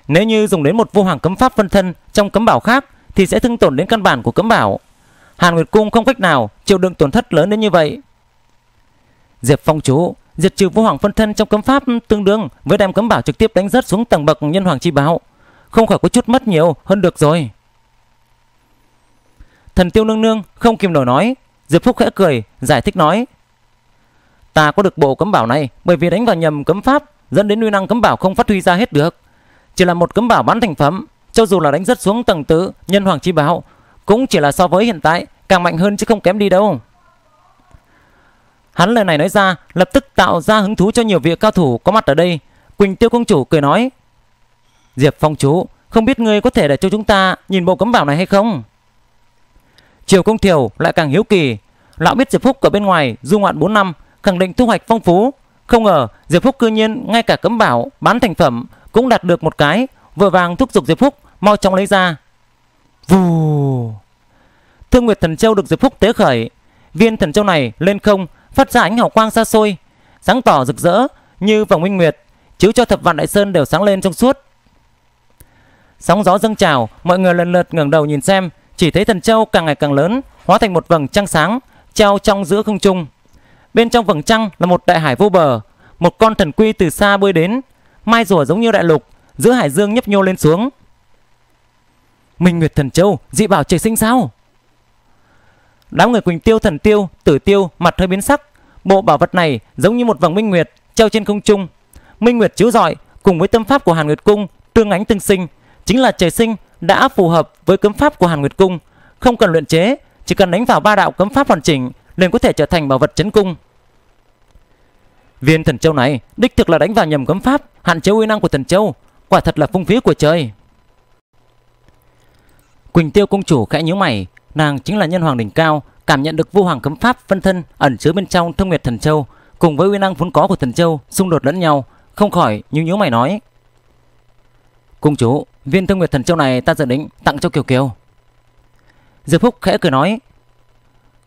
Nếu như dùng đến một vua hoàng cấm pháp phân thân trong cấm bảo khác thì sẽ thương tổn đến căn bản của cấm bảo. Hàn Nguyệt Cung không cách nào chịu đựng tổn thất lớn đến như vậy. Diệp phong chủ, diệt trừ vua hoàng phân thân trong cấm pháp tương đương với đem cấm bảo trực tiếp đánh rớt xuống tầng bậc nhân hoàng chi bảo, không khỏi có chút mất nhiều hơn được rồi. Thần Tiêu nương nương không kìm nổi nói. Diệp Phúc khẽ cười giải thích nói: Ta có được bộ cấm bảo này bởi vì đánh vào nhầm cấm pháp, dẫn đến uy năng cấm bảo không phát huy ra hết được, chỉ là một cấm bảo bán thành phẩm, cho dù là đánh rất xuống tầng tứ nhân hoàng chi bảo, cũng chỉ là so với hiện tại càng mạnh hơn chứ không kém đi đâu. Hắn lời này nói ra, lập tức tạo ra hứng thú cho nhiều vị cao thủ có mặt ở đây. Quỳnh Tiêu công chủ cười nói: Diệp phong chủ, không biết ngươi có thể để cho chúng ta nhìn bộ cấm bảo này hay không? Triều Công Thiều lại càng hiếu kỳ, lão biết Diệp Phúc ở bên ngoài du ngoạn 4 năm, khẳng định thu hoạch phong phú, không ngờ Diệp Phúc cư nhiên ngay cả cấm bảo bán thành phẩm cũng đạt được một cái, vội vàng thúc giục Diệp Phúc mau chóng lấy ra. Vù! Thương Nguyệt Thần Châu được Diệp Phúc tế khởi, viên thần châu này lên không phát ra ánh hào quang xa xôi, sáng tỏ rực rỡ như vầng minh nguyệt, chiếu cho thập vạn đại sơn đều sáng lên trong suốt. Sóng gió dâng trào, mọi người lần lượt ngẩng đầu nhìn xem, chỉ thấy thần châu càng ngày càng lớn, hóa thành một vầng trăng sáng, treo trong giữa không trung. Bên trong vầng trăng là một đại hải vô bờ, một con thần quy từ xa bơi đến, mai rùa giống như đại lục, giữa hải dương nhấp nhô lên xuống. Minh Nguyệt Thần Châu, dị bảo trời sinh sao? Đám người Quỳnh Tiêu, Thần Tiêu, Tử Tiêu mặt hơi biến sắc. Bộ bảo vật này giống như một vầng minh nguyệt treo trên không trung. Minh nguyệt chiếu rọi cùng với tâm pháp của Hàn Nguyệt Cung tương ánh tương sinh, chính là trời sinh, đã phù hợp với cấm pháp của Hàn Nguyệt Cung. Không cần luyện chế, chỉ cần đánh vào ba đạo cấm pháp hoàn chỉnh liền có thể trở thành bảo vật trấn cung. Viên thần châu này đích thực là đánh vào nhầm cấm pháp, hạn chế uy năng của thần châu, quả thật là phung phí của trời. Quỳnh Tiêu công chủ khẽ nhíu mày, nàng chính là nhân hoàng đỉnh cao, cảm nhận được vô hoàng cấm pháp phân thân ẩn chứa bên trong Thương Nguyệt Thần Châu cùng với uy năng vốn có của thần châu xung đột lẫn nhau, không khỏi nhíu mày nói: "Công chủ, viên Thương Nguyệt Thần Châu này ta dự định tặng cho Kiều Kiều." Diệp Phúc khẽ cười nói: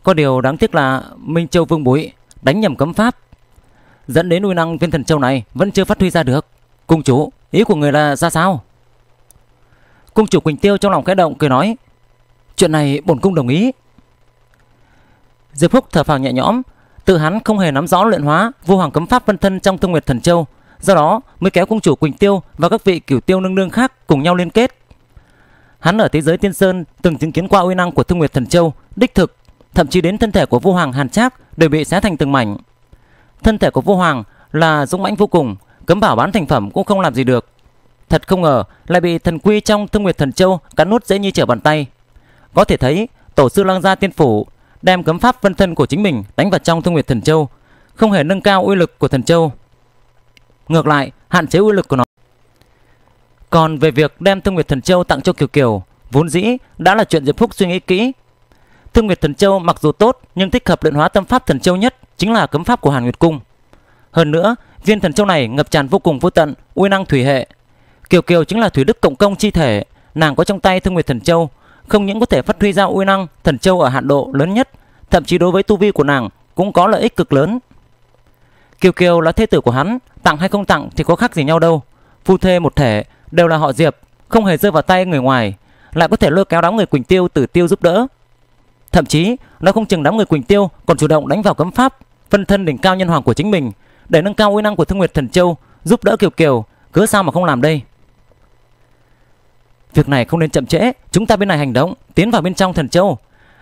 "Có điều đáng tiếc là Minh Châu Vương Bối đánh nhầm cấm pháp, dẫn đến uy năng viên thần châu này vẫn chưa phát huy ra được. Công chủ, ý của người là ra sao?" Công chủ Quỳnh Tiêu trong lòng khẽ động, cười nói: "Chuyện này bổn cung đồng ý." Diệp Phúc thở phào nhẹ nhõm, tự hắn không hề nắm rõ luyện hóa vô hoàng cấm pháp phân thân trong Thương Nguyệt Thần Châu, do đó mới kéo công chủ Quỳnh Tiêu và các vị Cửu Tiêu nương nương khác cùng nhau liên kết. Hắn ở thế giới Tiên Sơn từng chứng kiến qua uy năng của Thương Nguyệt Thần Châu, đích thực, thậm chí đến thân thể của Vô Hoàng Hàn Trác đều bị xé thành từng mảnh. Thân thể của Vô Hoàng là dũng mãnh vô cùng, cấm bảo bán thành phẩm cũng không làm gì được. Thật không ngờ lại bị thần quy trong Thương Nguyệt Thần Châu cắn nút dễ như trở bàn tay. Có thể thấy tổ sư Lăng Gia Tiên Phủ đem cấm pháp phân thân của chính mình đánh vào trong Thương Nguyệt Thần Châu, không hề nâng cao uy lực của thần châu, ngược lại hạn chế uy lực của nó. Còn về việc đem Thương Nguyệt Thần Châu tặng cho Kiều Kiều, vốn dĩ đã là chuyện Diệp Phúc suy nghĩ kỹ. Thương Nguyệt Thần Châu mặc dù tốt, nhưng thích hợp luyện hóa tâm pháp thần châu nhất chính là cấm pháp của Hàn Nguyệt Cung. Hơn nữa, viên thần châu này ngập tràn vô cùng vô tận uy năng thủy hệ. Kiều Kiều chính là thủy đức cộng công chi thể, nàng có trong tay Thương Nguyệt Thần Châu, không những có thể phát huy ra uy năng thần châu ở hạn độ lớn nhất, thậm chí đối với tu vi của nàng cũng có lợi ích cực lớn. Kiều Kiều là thê tử của hắn, tặng hay không tặng thì có khác gì nhau đâu. Phu thê một thể, đều là họ Diệp, không hề rơi vào tay người ngoài, lại có thể lôi kéo đám người Quỳnh Tiêu, Tử Tiêu giúp đỡ. Thậm chí nó không chừng đám người Quỳnh Tiêu còn chủ động đánh vào cấm pháp phân thân đỉnh cao nhân hoàng của chính mình để nâng cao uy năng của Thương Nguyệt Thần Châu, giúp đỡ Kiều Kiều, cớ sao mà không làm đây? Việc này không nên chậm trễ, chúng ta bên này hành động, tiến vào bên trong thần châu,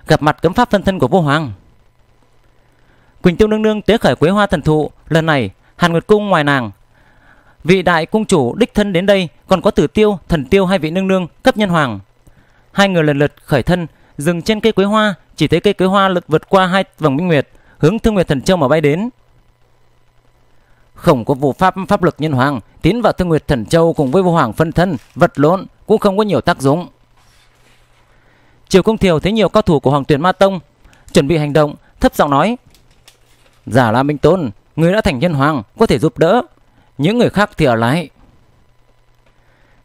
gặp mặt cấm pháp phân thân của Vô Hoàng. Quỳnh Tiêu nương nương tế khởi Quế Hoa Thần Thụ, lần này Hàn Nguyệt Cung ngoài nàng, vị đại cung chủ đích thân đến đây, còn có Tử Tiêu, Thần Tiêu hai vị nương nương cấp nhân hoàng. Hai người lần lượt khởi thân, dừng trên cây quế hoa, chỉ thấy cây quế hoa lượt vượt qua hai vầng minh nguyệt, hướng Thương Nguyệt Thần Châu mà bay đến. Không có vụ pháp lực nhân hoàng, tiến vào Thương Nguyệt Thần Châu cùng với Vô Hoàng phân thân vật lộn cũng không có nhiều tác dụng. Triều Công Thiều thấy nhiều cao thủ của Hoàng Tuyền Ma Tông chuẩn bị hành động, thấp giọng nói: "Giả La Minh Tôn, người đã thành nhân hoàng, có thể giúp đỡ, những người khác thì ở lại."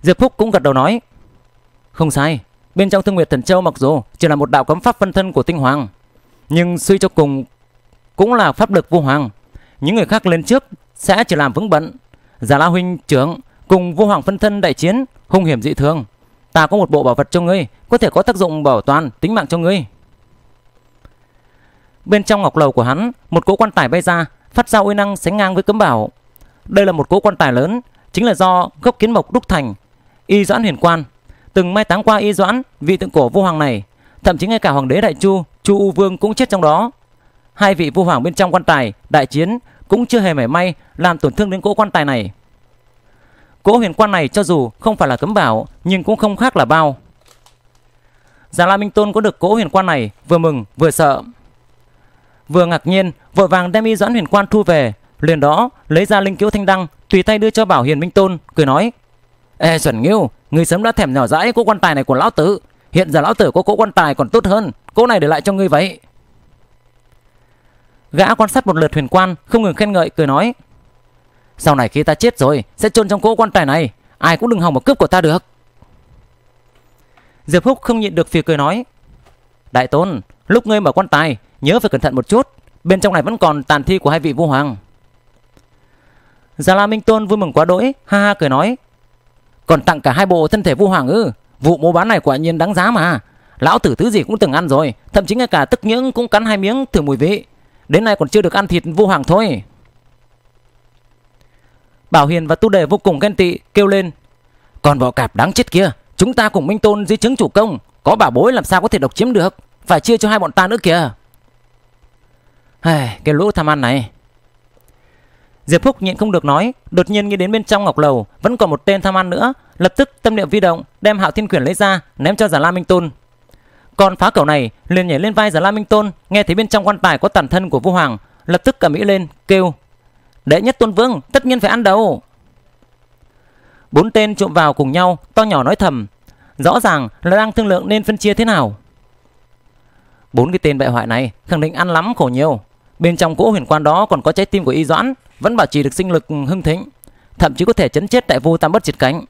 Diệp Phúc cũng gật đầu nói: "Không sai, bên trong Thương Nguyệt Thần Châu mặc dù chỉ là một đạo cấm pháp phân thân của tinh hoàng, nhưng suy cho cùng cũng là pháp lực Vô Hoàng, những người khác lên trước sẽ chỉ làm vướng bận. Giả La huynh trưởng cùng Vô Hoàng phân thân đại chiến, hung hiểm dị thường, ta có một bộ bảo vật cho ngươi, có thể có tác dụng bảo toàn tính mạng cho ngươi." Bên trong ngọc lầu của hắn, một cỗ quan tài bay ra, phát ra uy năng sánh ngang với cấm bảo. Đây là một cỗ quan tài lớn, chính là do gốc kiến mộc đúc thành, Y Doãn Huyền Quan. Từng mai táng qua Y Doãn, vị tượng cổ Vô Hoàng này, thậm chí ngay cả hoàng đế Đại Chu, Chu U Vương cũng chết trong đó. Hai vị Vô Hoàng bên trong quan tài đại chiến cũng chưa hề mảy may làm tổn thương đến cỗ quan tài này. Cỗ huyền quan này cho dù không phải là cấm bảo, nhưng cũng không khác là bao. Giả La Minh Tôn có được cỗ huyền quan này, vừa mừng vừa sợ, vừa ngạc nhiên, vội vàng đem Y Doãn Huyền Quan thu về. Liền đó lấy ra linh kiếu thanh đăng, tùy tay đưa cho Bảo Hiền Minh Tôn, cười nói: "Ê Xuẩn Nghiêu, người sớm đã thèm nhỏ dãi cỗ quan tài này của lão tử, hiện giờ lão tử có cỗ quan tài còn tốt hơn, cỗ này để lại cho ngươi vậy." Gã quan sát một lượt huyền quan, không ngừng khen ngợi, cười nói: "Sau này khi ta chết rồi sẽ chôn trong cỗ quan tài này, ai cũng đừng hòng mà cướp của ta được." Diệp Húc không nhịn được phì cười nói: "Đại Tôn, lúc ngươi mở quan tài nhớ phải cẩn thận một chút, bên trong này vẫn còn tàn thi của hai vị Vô Hoàng." Giả La Minh Tôn vui mừng quá đỗi, ha ha cười nói: "Còn tặng cả hai bộ thân thể Vô Hoàng ư? Vụ mua bán này quả nhiên đáng giá mà. Lão tử thứ gì cũng từng ăn rồi, thậm chí ngay cả tức những cũng cắn hai miếng thử mùi vị. Đến nay còn chưa được ăn thịt vu hoàng thôi. Bảo Hiền và Tu Đề vô cùng ghen tị, kêu lên: Còn bọ cạp đáng chết kia, chúng ta cùng Minh Tôn dưới chứng chủ công, có bảo bối làm sao có thể độc chiếm được, phải chia cho hai bọn ta nữa kìa. Cái lũ tham ăn này. Diệp Phúc nhịn không được nói, đột nhiên nghĩ đến bên trong ngọc lầu vẫn còn một tên tham ăn nữa, lập tức tâm niệm vi động, đem Hạo Thiên Quyền lấy ra ném cho Giả La Minh Tôn. Con phá cẩu này liền nhảy lên vai Giả La Minh Tôn, nghe thấy bên trong quan tài có tàn thân của Vu Hoàng, lập tức cầm ĩ lên kêu: Đệ nhất Tôn Vương tất nhiên phải ăn đầu. Bốn tên trộm vào cùng nhau to nhỏ nói thầm, rõ ràng là đang thương lượng nên phân chia thế nào. Bốn cái tên bại hoại này khẳng định ăn lắm khổ nhiều. Bên trong cỗ huyền quan đó còn có trái tim của Y Doãn, vẫn bảo trì được sinh lực hưng thịnh, thậm chí có thể chấn chết đại vu tam bất diệt cánh.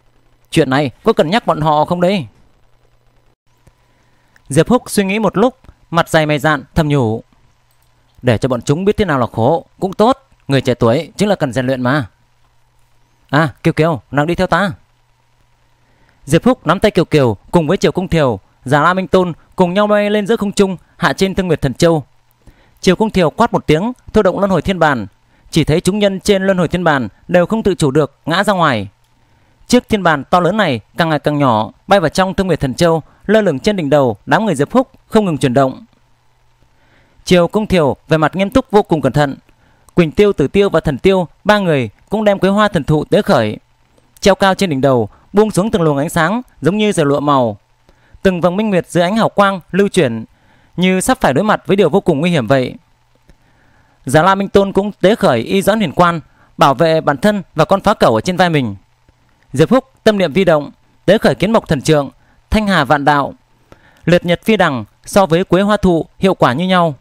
Chuyện này có cần nhắc bọn họ không đấy? Diệp Húc suy nghĩ một lúc, mặt dày mày dạn thầm nhủ: Để cho bọn chúng biết thế nào là khổ cũng tốt, người trẻ tuổi chính là cần rèn luyện mà. Kiều Kiều, nàng đi theo ta. Diệp Húc nắm tay Kiều Kiều cùng với Triều Công Thiều, Giả La Minh Tôn cùng nhau bay lên giữa không trung, hạ trên Thương Nguyệt Thần Châu. Triều Công Thiều quát một tiếng, thôi động Luân Hồi Thiên Bàn. Chỉ thấy chúng nhân trên Luân Hồi Thiên Bàn đều không tự chủ được ngã ra ngoài. Chiếc thiên bàn to lớn này càng ngày càng nhỏ, bay vào trong Thương Nguyệt Thần Châu, lơ lửng trên đỉnh đầu đám người Diệp Húc, không ngừng chuyển động. Triều Công Thiều về mặt nghiêm túc vô cùng cẩn thận. Quỳnh Tiêu, Tử Tiêu và Thần Tiêu ba người cũng đem Quế Hoa Thần Thụ tế khởi, treo cao trên đỉnh đầu, buông xuống từng luồng ánh sáng giống như dải lụa màu. Từng vầng minh nguyệt dưới ánh hào quang lưu chuyển, như sắp phải đối mặt với điều vô cùng nguy hiểm vậy. Giả La Minh Tôn cũng tế khởi Y Doãn Huyền Quan, bảo vệ bản thân và con phá cẩu ở trên vai mình. Diệp Húc tâm niệm vi động, tế khởi Kiến Mộc Thần Trượng, Thanh Hà Vạn Đạo, Liệt Nhật Phi Đằng, so với Quế Hoa Thụ hiệu quả như nhau.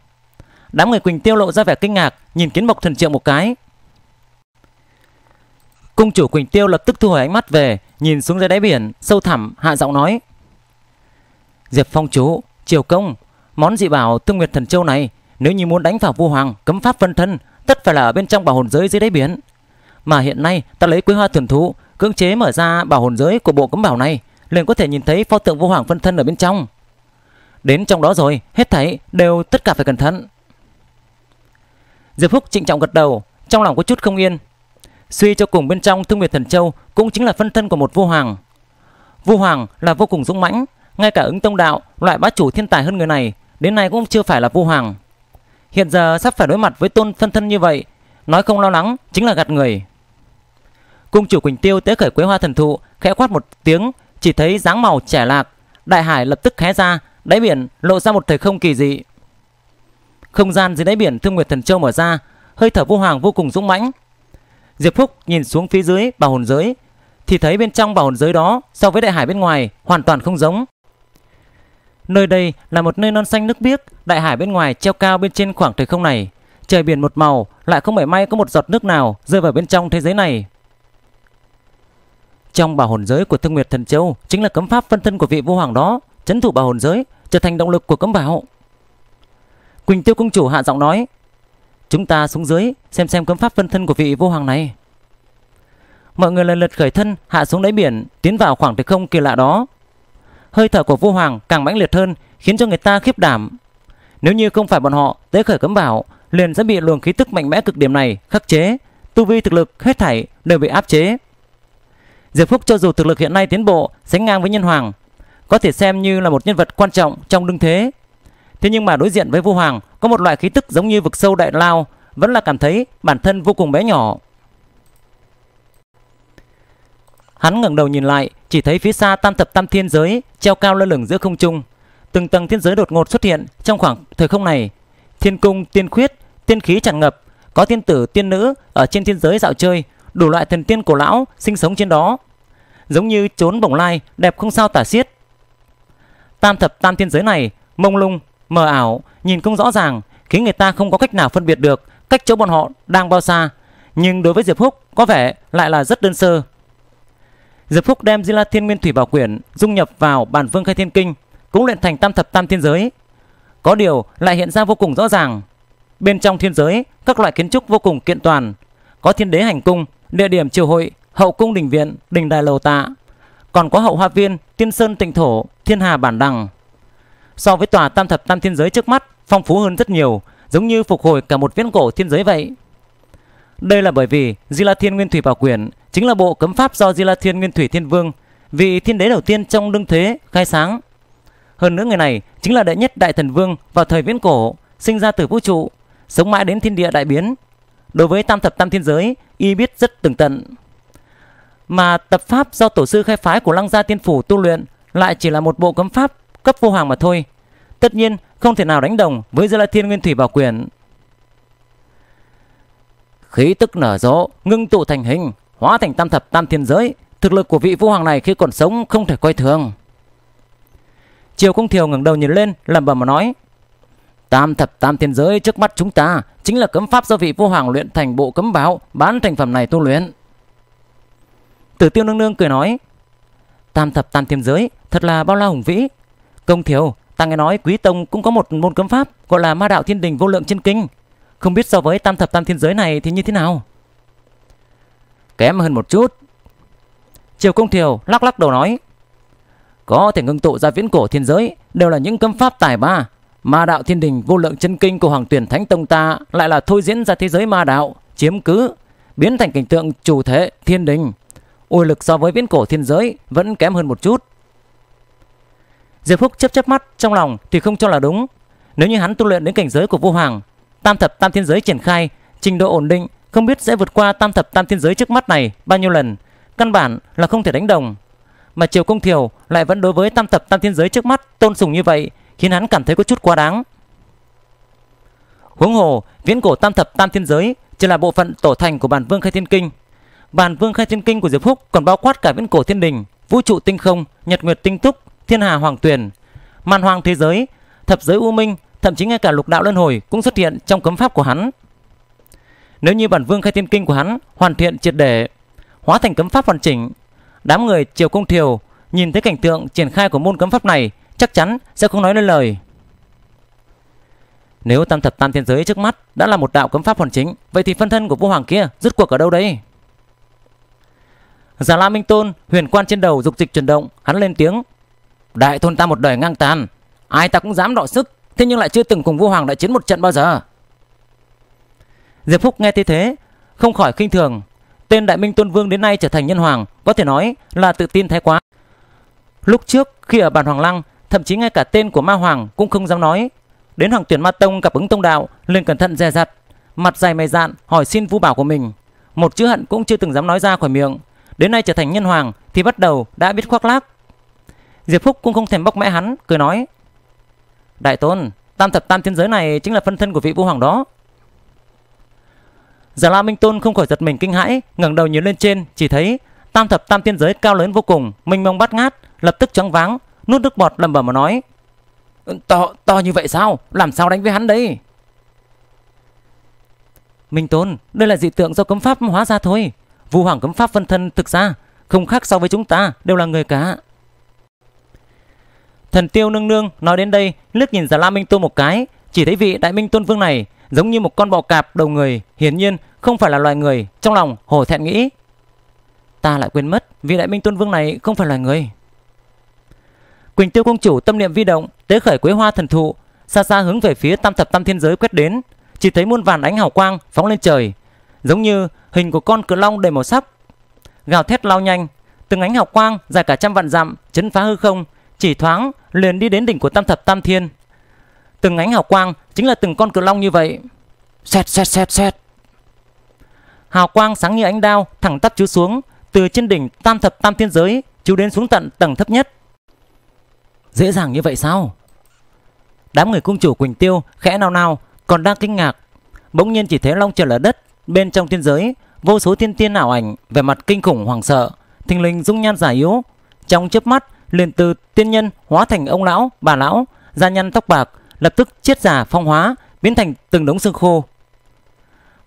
Đám người Quỳnh Tiêu lộ ra vẻ kinh ngạc, nhìn Kiến Mộc Thần Trượng một cái. Cung chủ Quỳnh Tiêu lập tức thu hồi ánh mắt về, nhìn xuống dưới đáy biển sâu thẳm, hạ giọng nói: Diệp Phong chú, Triều Công, món dị bảo Thương Nguyệt Thần Châu này, nếu như muốn đánh vào Vu Hoàng cấm pháp phân thân, tất phải là ở bên trong bảo hồn giới dưới đáy biển. Mà hiện nay ta lấy Quế Hoa Thần Thụ cưỡng chế mở ra bảo hồn giới của bộ cấm bảo này, liền có thể nhìn thấy pho tượng Vu Hoàng phân thân ở bên trong. Đến trong đó rồi, hết thảy đều tất cả phải cẩn thận. Diệp Húc trịnh trọng gật đầu, trong lòng có chút không yên. Suy cho cùng bên trong Thương Nguyệt Thần Châu cũng chính là phân thân của một Vu Hoàng. Vu Hoàng là vô cùng dũng mãnh, ngay cả Ứng Tông Đạo loại bá chủ thiên tài hơn người này đến nay cũng chưa phải là Vu Hoàng. Hiện giờ sắp phải đối mặt với tôn phân thân như vậy, nói không lo lắng chính là gạt người. Cung chủ Quỳnh Tiêu tế khởi Quế Hoa Thần Thụ, khẽ quát một tiếng, chỉ thấy dáng màu trẻ lạc, đại hải lập tức hé ra, đáy biển lộ ra một thời không kỳ dị. Không gian dưới đáy biển Thương Nguyệt Thần Châu mở ra, hơi thở Vu Hoàng vô cùng dũng mãnh. Diệp Phúc nhìn xuống phía dưới bảo hồn giới, thì thấy bên trong bảo hồn giới đó so với đại hải bên ngoài hoàn toàn không giống. Nơi đây là một nơi non xanh nước biếc, đại hải bên ngoài treo cao bên trên khoảng trời không này, trời biển một màu, lại không mảy may có một giọt nước nào rơi vào bên trong thế giới này. Trong bảo hồn giới của Thương Nguyệt Thần Châu chính là cấm pháp phân thân của vị Vu Hoàng đó, trấn thủ bảo hồn giới, trở thành động lực của cấm bảo. Quỳnh Tiêu công chủ hạ giọng nói: Chúng ta xuống dưới xem cấm pháp phân thân của vị Vu Hoàng này. Mọi người lần lượt khởi thân hạ xuống đáy biển, tiến vào khoảng trời không kỳ lạ đó. Hơi thở của Vu Hoàng càng mãnh liệt hơn, khiến cho người ta khiếp đảm. Nếu như không phải bọn họ tế khởi cấm bảo, liền sẽ bị luồng khí tức mạnh mẽ cực điểm này khắc chế, tu vi thực lực hết thảy đều bị áp chế. Diệp Phúc cho dù thực lực hiện nay tiến bộ sánh ngang với nhân hoàng, có thể xem như là một nhân vật quan trọng trong đương thế. Thế nhưng mà đối diện với Vu Hoàng có một loại khí tức giống như vực sâu đại lao, vẫn là cảm thấy bản thân vô cùng bé nhỏ. Hắn ngẩng đầu nhìn lại, chỉ thấy phía xa tam thập tam thiên giới treo cao lơ lửng giữa không trung, từng tầng thiên giới đột ngột xuất hiện trong khoảng thời không này. Thiên cung, tiên khuyết, tiên khí tràn ngập, có tiên tử tiên nữ ở trên thiên giới dạo chơi, đủ loại thần tiên cổ lão sinh sống trên đó, giống như chốn bồng lai đẹp không sao tả xiết. Tam thập tam thiên giới này mông lung mờ ảo, nhìn không rõ ràng, khiến người ta không có cách nào phân biệt được cách chỗ bọn họ đang bao xa, nhưng đối với Diệp Húc có vẻ lại là rất đơn sơ. Diệp Phúc đem Di La Thiên Nguyên Thủy Bảo Quyển dung nhập vào Bản Vương Khai Thiên Kinh, cũng luyện thành tam thập tam thiên giới. Có điều lại hiện ra vô cùng rõ ràng. Bên trong thiên giới, các loại kiến trúc vô cùng kiện toàn, có thiên đế hành cung, địa điểm triều hội, hậu cung đình viện, đình đài lầu tạ, còn có hậu hoa viên, tiên sơn tịnh thổ, thiên hà bản đằng. so với tòa tam thập tam thiên giới trước mắt phong phú hơn rất nhiều, giống như phục hồi cả một viễn cổ thiên giới vậy. Đây là bởi vì Di La Thiên Nguyên Thủy Bảo Quyển chính là bộ cấm pháp do Di La Thiên Nguyên Thủy Thiên Vương, vị thiên đế đầu tiên trong đương thế, khai sáng. Hơn nữa người này chính là đệ nhất đại thần vương vào thời viễn cổ, sinh ra từ vũ trụ, sống mãi đến thiên địa đại biến. Đối với tam thập tam thiên giới, y biết rất tường tận. Mà tập pháp do tổ sư khai phái của Lăng Gia Tiên Phủ tu luyện lại chỉ là một bộ cấm pháp cấp vô hoàng mà thôi. Tất nhiên không thể nào đánh đồng với Di La Thiên Nguyên Thủy Bảo Quyển. Khí tức nở rộ, ngưng tụ thành hình, hóa thành tam thập tam thiên giới. Thực lực của vị vũ hoàng này khi còn sống không thể coi thường. Triều Công Thiều ngẩng đầu nhìn lên, lẩm bẩm mà nói: tam thập tam thiên giới trước mắt chúng ta chính là cấm pháp do vị vũ hoàng luyện thành bộ cấm báo bán thành phẩm này tu luyện. Tử Tiêu nương nương cười nói: tam thập tam thiên giới thật là bao la hùng vĩ. Công Thiều, ta nghe nói Quý Tông cũng có một môn cấm pháp gọi là Ma Đạo Thiên Đình Vô Lượng Chân Kinh, không biết so với tam thập tam thiên giới này thì như thế nào? Kém hơn một chút. Triều Công Thiều lắc lắc đầu nói: có thể ngưng tụ ra viễn cổ thiên giới đều là những cấm pháp tài ba. Ma Đạo Thiên Đình Vô Lượng Chân Kinh của Hoàng Tuyển Thánh Tông ta lại là thôi diễn ra thế giới ma đạo, chiếm cứ, biến thành cảnh tượng chủ thể thiên đình. Uy lực so với viễn cổ thiên giới vẫn kém hơn một chút. Diệp Phúc chớp chớp mắt, trong lòng thì không cho là đúng. Nếu như hắn tu luyện đến cảnh giới của Vô Hoàng, tam thập tam thiên giới triển khai, trình độ ổn định không biết sẽ vượt qua tam thập tam thiên giới trước mắt này bao nhiêu lần, căn bản là không thể đánh đồng. Mà Triều Công Thiều lại vẫn đối với tam thập tam thiên giới trước mắt tôn sùng như vậy, khiến hắn cảm thấy có chút quá đáng. Huống hồ viễn cổ tam thập tam thiên giới chỉ là bộ phận tổ thành của Bản Vương Khai Thiên Kinh. Bản Vương Khai Thiên Kinh của Diệp Phúc còn bao quát cả viễn cổ thiên đình, vũ trụ tinh không, nhật nguyệt tinh túc, thiên hà hoàng tuyền, man hoang thế giới, thập giới u minh, thậm chí ngay cả lục đạo luân hồi cũng xuất hiện trong cấm pháp của hắn. Nếu như Bản Vương Khai Thiên Kinh của hắn hoàn thiện triệt để, hóa thành cấm pháp hoàn chỉnh, đám người Triều Công Thiều nhìn thấy cảnh tượng triển khai của môn cấm pháp này chắc chắn sẽ không nói nên lời. Nếu tam thập tam thiên giới trước mắt đã là một đạo cấm pháp hoàn chỉnh, vậy thì phân thân của Vũ Hoàng kia rút cuộc ở đâu đây? Giả La Minh Tôn huyền quan trên đầu dục dịch chuyển động, hắn lên tiếng: đại thôn ta một đời ngang tàn, ai ta cũng dám đọ sức, thế nhưng lại chưa từng cùng Vũ Hoàng đại chiến một trận bao giờ. Diệp Phúc nghe thế thế không khỏi khinh thường. Tên Đại Minh Tôn Vương đến nay trở thành nhân hoàng, có thể nói là tự tin thái quá. Lúc trước khi ở Bản Hoàng Lăng, thậm chí ngay cả tên của Ma Hoàng cũng không dám nói. Đến Hoàng Tuyển Ma Tông gặp Ứng Tông Đạo, liền cẩn thận dè dặt, mặt dày mày dạn hỏi xin vũ bảo của mình, một chữ hận cũng chưa từng dám nói ra khỏi miệng. Đến nay trở thành nhân hoàng thì bắt đầu đã biết khoác lác. Diệp Phúc cũng không thèm bóc mẽ hắn, cười nói: đại tôn, tam thập tam thiên giới này chính là phân thân của vị vũ hoàng đó. Giả La Minh Tôn không khỏi giật mình kinh hãi, ngẩng đầu nhìn lên trên, chỉ thấy tam thập tam thiên giới cao lớn vô cùng, mênh mông bát ngát, lập tức choáng váng, nuốt nước bọt, lẩm bẩm mà nói: to như vậy sao, làm sao đánh với hắn đấy? Minh Tôn, đây là dị tượng do cấm pháp hóa ra thôi. Vũ hoàng cấm pháp phân thân thực ra không khác so với chúng ta, đều là người cả. Thần Tiêu nương nương nói đến đây, liếc nhìn Giả La Minh Tôn một cái, chỉ thấy vị Đại Minh Tôn Vương này giống như một con bọ cạp đầu người, hiển nhiên không phải là loài người, trong lòng hổ thẹn nghĩ: ta lại quên mất, vị Đại Minh Tôn Vương này không phải loài người. Quỳnh Tiêu công chủ tâm niệm vi động, tế khởi Quế Hoa Thần Thụ, xa xa hướng về phía tam thập tam thiên giới quét đến, chỉ thấy muôn vàn ánh hào quang phóng lên trời, giống như hình của con cự long đầy màu sắc, gào thét lao nhanh, từng ánh hào quang dài cả trăm vạn dặm, chấn phá hư không, chỉ thoáng liền đi đến đỉnh của tam thập tam thiên. Từng ánh hào quang chính là từng con cự long như vậy. Xẹt xẹt xẹt xẹt. Hào quang sáng như ánh đao thẳng tắp chiếu xuống, từ trên đỉnh tam thập tam thiên giới chiếu đến xuống tận tầng thấp nhất. Dễ dàng như vậy sao? Đám người cung chủ Quỳnh Tiêu khẽ nao nao, còn đang kinh ngạc, bỗng nhiên chỉ thấy long trời lở đất, bên trong thiên giới vô số thiên tiên ảo ảnh vẻ mặt kinh khủng hoảng sợ, thình lình dung nhan già yếu, trong chớp mắt liền từ tiên nhân hóa thành ông lão, bà lão, da nhăn tóc bạc, lập tức chết giả phong hóa, biến thành từng đống xương khô.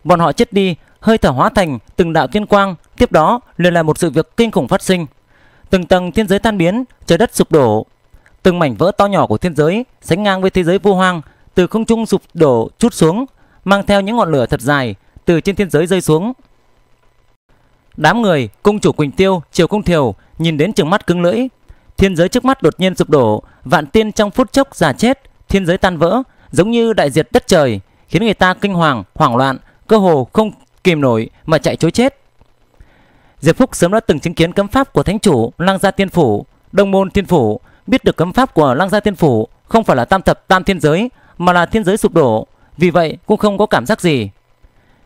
Bọn họ chết đi, hơi thở hóa thành từng đạo tiên quang, tiếp đó liền là một sự việc kinh khủng phát sinh. Từng tầng thiên giới tan biến, trời đất sụp đổ, từng mảnh vỡ to nhỏ của thiên giới sánh ngang với thế giới vô hoang, từ không trung sụp đổ chút xuống, mang theo những ngọn lửa thật dài từ trên thiên giới rơi xuống. Đám người cung chủ Quỳnh Tiêu, Triều Công Thiều nhìn đến trừng mắt cứng lưỡi, Thiên giới trước mắt đột nhiên sụp đổ, vạn tiên trong phút chốc giả chết, thiên giới tan vỡ, giống như đại diệt đất trời, khiến người ta kinh hoàng, hoảng loạn, cơ hồ không kìm nổi mà chạy trối chết. Diệp Phúc sớm đã từng chứng kiến cấm pháp của thánh chủ Lăng Gia Tiên Phủ, Đông môn Tiên Phủ, biết được cấm pháp của Lăng Gia Tiên Phủ không phải là tam thập tam thiên giới, mà là thiên giới sụp đổ, vì vậy cũng không có cảm giác gì.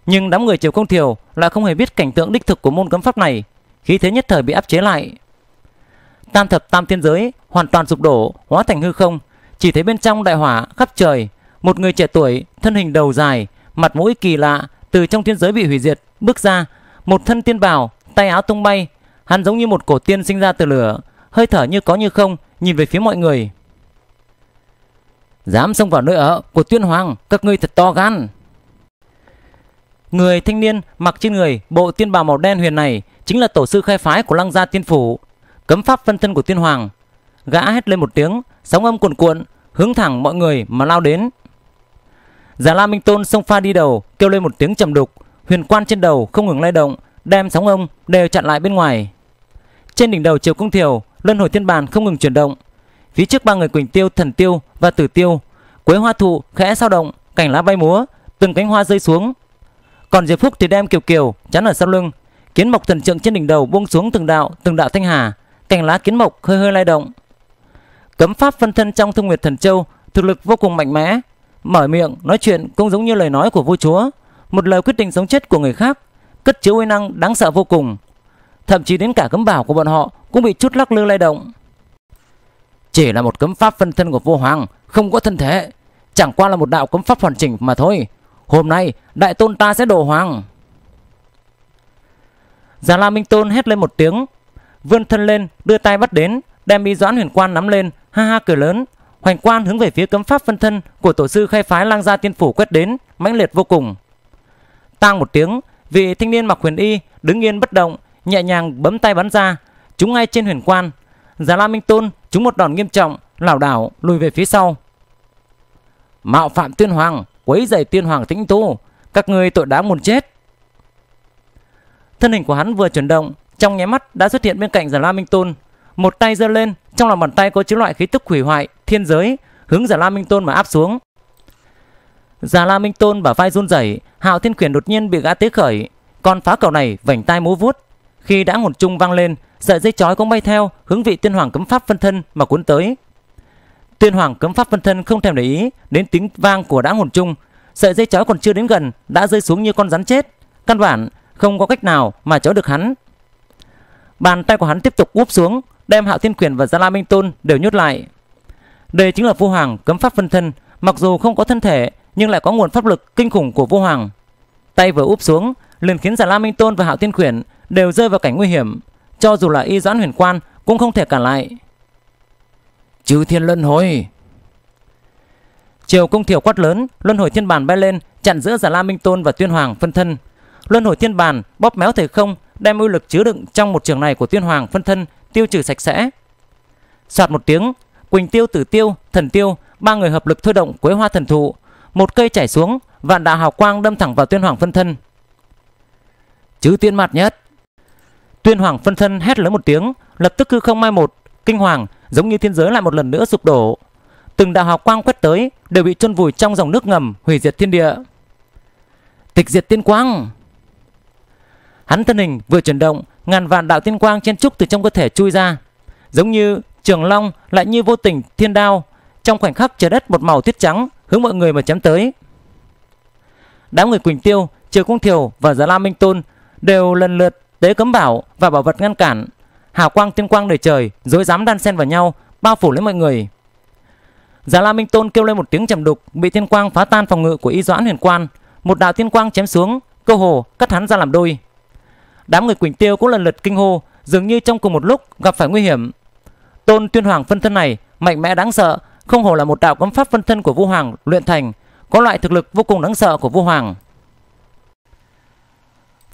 Nhưng đám người Triều Công Thiều là không hề biết cảnh tượng đích thực của môn cấm pháp này, khí thế nhất thời bị áp chế lại. Tam thập tam thiên giới hoàn toàn sụp đổ, hóa thành hư không, chỉ thấy bên trong đại hỏa khắp trời, một người trẻ tuổi, thân hình đầu dài, mặt mũi kỳ lạ, từ trong thiên giới bị hủy diệt bước ra, một thân tiên bào, tay áo tung bay, hắn giống như một cổ tiên sinh ra từ lửa, hơi thở như có như không, nhìn về phía mọi người. Dám xông vào nơi ở của Tuyên Hoàng, các ngươi thật to gan. Người thanh niên mặc trên người bộ tiên bào màu đen huyền này chính là tổ sư khai phái của Lăng Gia Tiên Phủ, cấm pháp phân thân của Tiên Hoàng. Gã hét lên một tiếng, sóng âm cuồn cuộn, hướng thẳng mọi người mà lao đến. Giả La Minh Tôn xông pha đi đầu, kêu lên một tiếng trầm đục, huyền quan trên đầu không ngừng lay động, đem sóng âm đều chặn lại bên ngoài. Trên đỉnh đầu Triều Công Thiều, Luân Hồi Thiên Bàn không ngừng chuyển động. Phía trước ba người Quỳnh Tiêu, Thần Tiêu và Tử Tiêu, Quế Hoa Thụ khẽ sao động, cành lá bay múa, từng cánh hoa rơi xuống. Còn Diệp Phúc thì đem Kiều Kiều chắn ở sau lưng, Kiến Mộc Thần Trượng trên đỉnh đầu buông xuống từng đạo thanh hà, cành lá kiến mộc hơi hơi lay động. Cấm pháp phân thân trong Thương Nguyệt Thần Châu thực lực vô cùng mạnh mẽ, mở miệng nói chuyện cũng giống như lời nói của vua chúa, một lời quyết định sống chết của người khác, cất chứa uy năng đáng sợ vô cùng. Thậm chí đến cả cấm bảo của bọn họ cũng bị chút lắc lư lay động. Chỉ là một cấm pháp phân thân của vua hoàng, không có thân thể, chẳng qua là một đạo cấm pháp hoàn chỉnh mà thôi. Hôm nay đại tôn ta sẽ đổ hoàng. Giả La Minh Tôn hét lên một tiếng, vươn thân lên, đưa tay bắt đến, đem Y Doãn Huyền Quan nắm lên, ha ha cười lớn, hoành quan hướng về phía cấm pháp phân thân của tổ sư khai phái Lăng Gia Tiên Phủ quét đến, mãnh liệt vô cùng. Tang một tiếng, vị thanh niên mặc huyền y đứng yên bất động, nhẹ nhàng bấm tay bắn ra, trúng ngay trên huyền quan. Giả La Minh Tôn trúng một đòn nghiêm trọng, lảo đảo lùi về phía sau. Mạo phạm Tiên Hoàng, quấy rầy Tiên Hoàng tĩnh tu, các ngươi tội đáng muốn chết. Thân hình của hắn vừa chuyển động, trong nháy mắt đã xuất hiện bên cạnh Giả La Minh Tôn, một tay giơ lên, trong lòng bàn tay có chứa loại khí tức hủy hoại thiên giới, hướng Giả La Minh Tôn mà áp xuống. Giả La Minh Tôn bả vai run rẩy, Hạo Thiên Quyền đột nhiên bị gã tế khởi, con phá cầu này vành tai múa vuốt, khi đã hồn trung vang lên, sợi dây chói cũng bay theo hướng vị Tiên Hoàng cấm pháp phân thân mà cuốn tới. Tiên Hoàng cấm pháp phân thân không thèm để ý đến tiếng vang của đã hồn trung, sợi dây chói còn chưa đến gần đã rơi xuống như con rắn chết, căn bản không có cách nào mà trói được hắn. Bàn tay của hắn tiếp tục úp xuống, đem Hạo Thiên Quyền và Giả La Minh Tôn đều nhốt lại. Đây chính là vua hoàng cấm pháp phân thân, mặc dù không có thân thể nhưng lại có nguồn pháp lực kinh khủng của vua hoàng. Tay vừa úp xuống liền khiến Giả La Minh Tôn và Hạo Thiên Quyền đều rơi vào cảnh nguy hiểm, cho dù là Y Doãn Huyền Quan cũng không thể cản lại. Chư thiên luân hồi! Triều Công Thiều quát lớn, Luân Hồi Thiên Bàn bay lên chặn giữa Giả La Minh Tôn và Tuyên Hoàng phân thân. Luân Hồi Thiên Bàn bóp méo thời không, đem uy lực chứa đựng trong một trường này của Tuyên Hoàng phân thân tiêu trừ sạch sẽ. Soạt một tiếng, Quỳnh Tiêu, Tử Tiêu, Thần Tiêu ba người hợp lực thôi động Quế Hoa Thần Thụ, một cây chảy xuống, vạn đạo hào quang đâm thẳng vào Tuyên Hoàng phân thân. Chư tiên mạt nhất! Tuyên Hoàng phân thân hét lớn một tiếng, lập tức hư không mai một, kinh hoàng giống như thiên giới lại một lần nữa sụp đổ. Từng đạo hào quang quét tới đều bị chôn vùi trong dòng nước ngầm hủy diệt thiên địa. Tịch diệt tiên quang! Hắn thân hình vừa chuyển động, ngàn vạn đạo tiên quang chen trúc từ trong cơ thể chui ra, giống như trường long lại như vô tình thiên đao, trong khoảnh khắc trời đất một màu tuyết trắng, hướng mọi người mà chém tới. Đám người Quỳnh Tiêu, Triều Công Thiều và Giả La Minh Tôn đều lần lượt tế cấm bảo và bảo vật ngăn cản, hào quang tiên quang đầy trời rối rắm đan xen vào nhau, bao phủ lấy mọi người. Giả La Minh Tôn kêu lên một tiếng trầm đục, bị tiên quang phá tan phòng ngự của Y Doãn Huyền Quan, một đạo tiên quang chém xuống, cơ hồ cắt hắn ra làm đôi. Đám người Quỳnh Tiêu cũng lần lượt kinh hô, dường như trong cùng một lúc gặp phải nguy hiểm. Tôn Tuyên Hoàng phân thân này mạnh mẽ đáng sợ, không hổ là một đạo cấm pháp phân thân của vua hoàng luyện thành, có loại thực lực vô cùng đáng sợ của vua hoàng.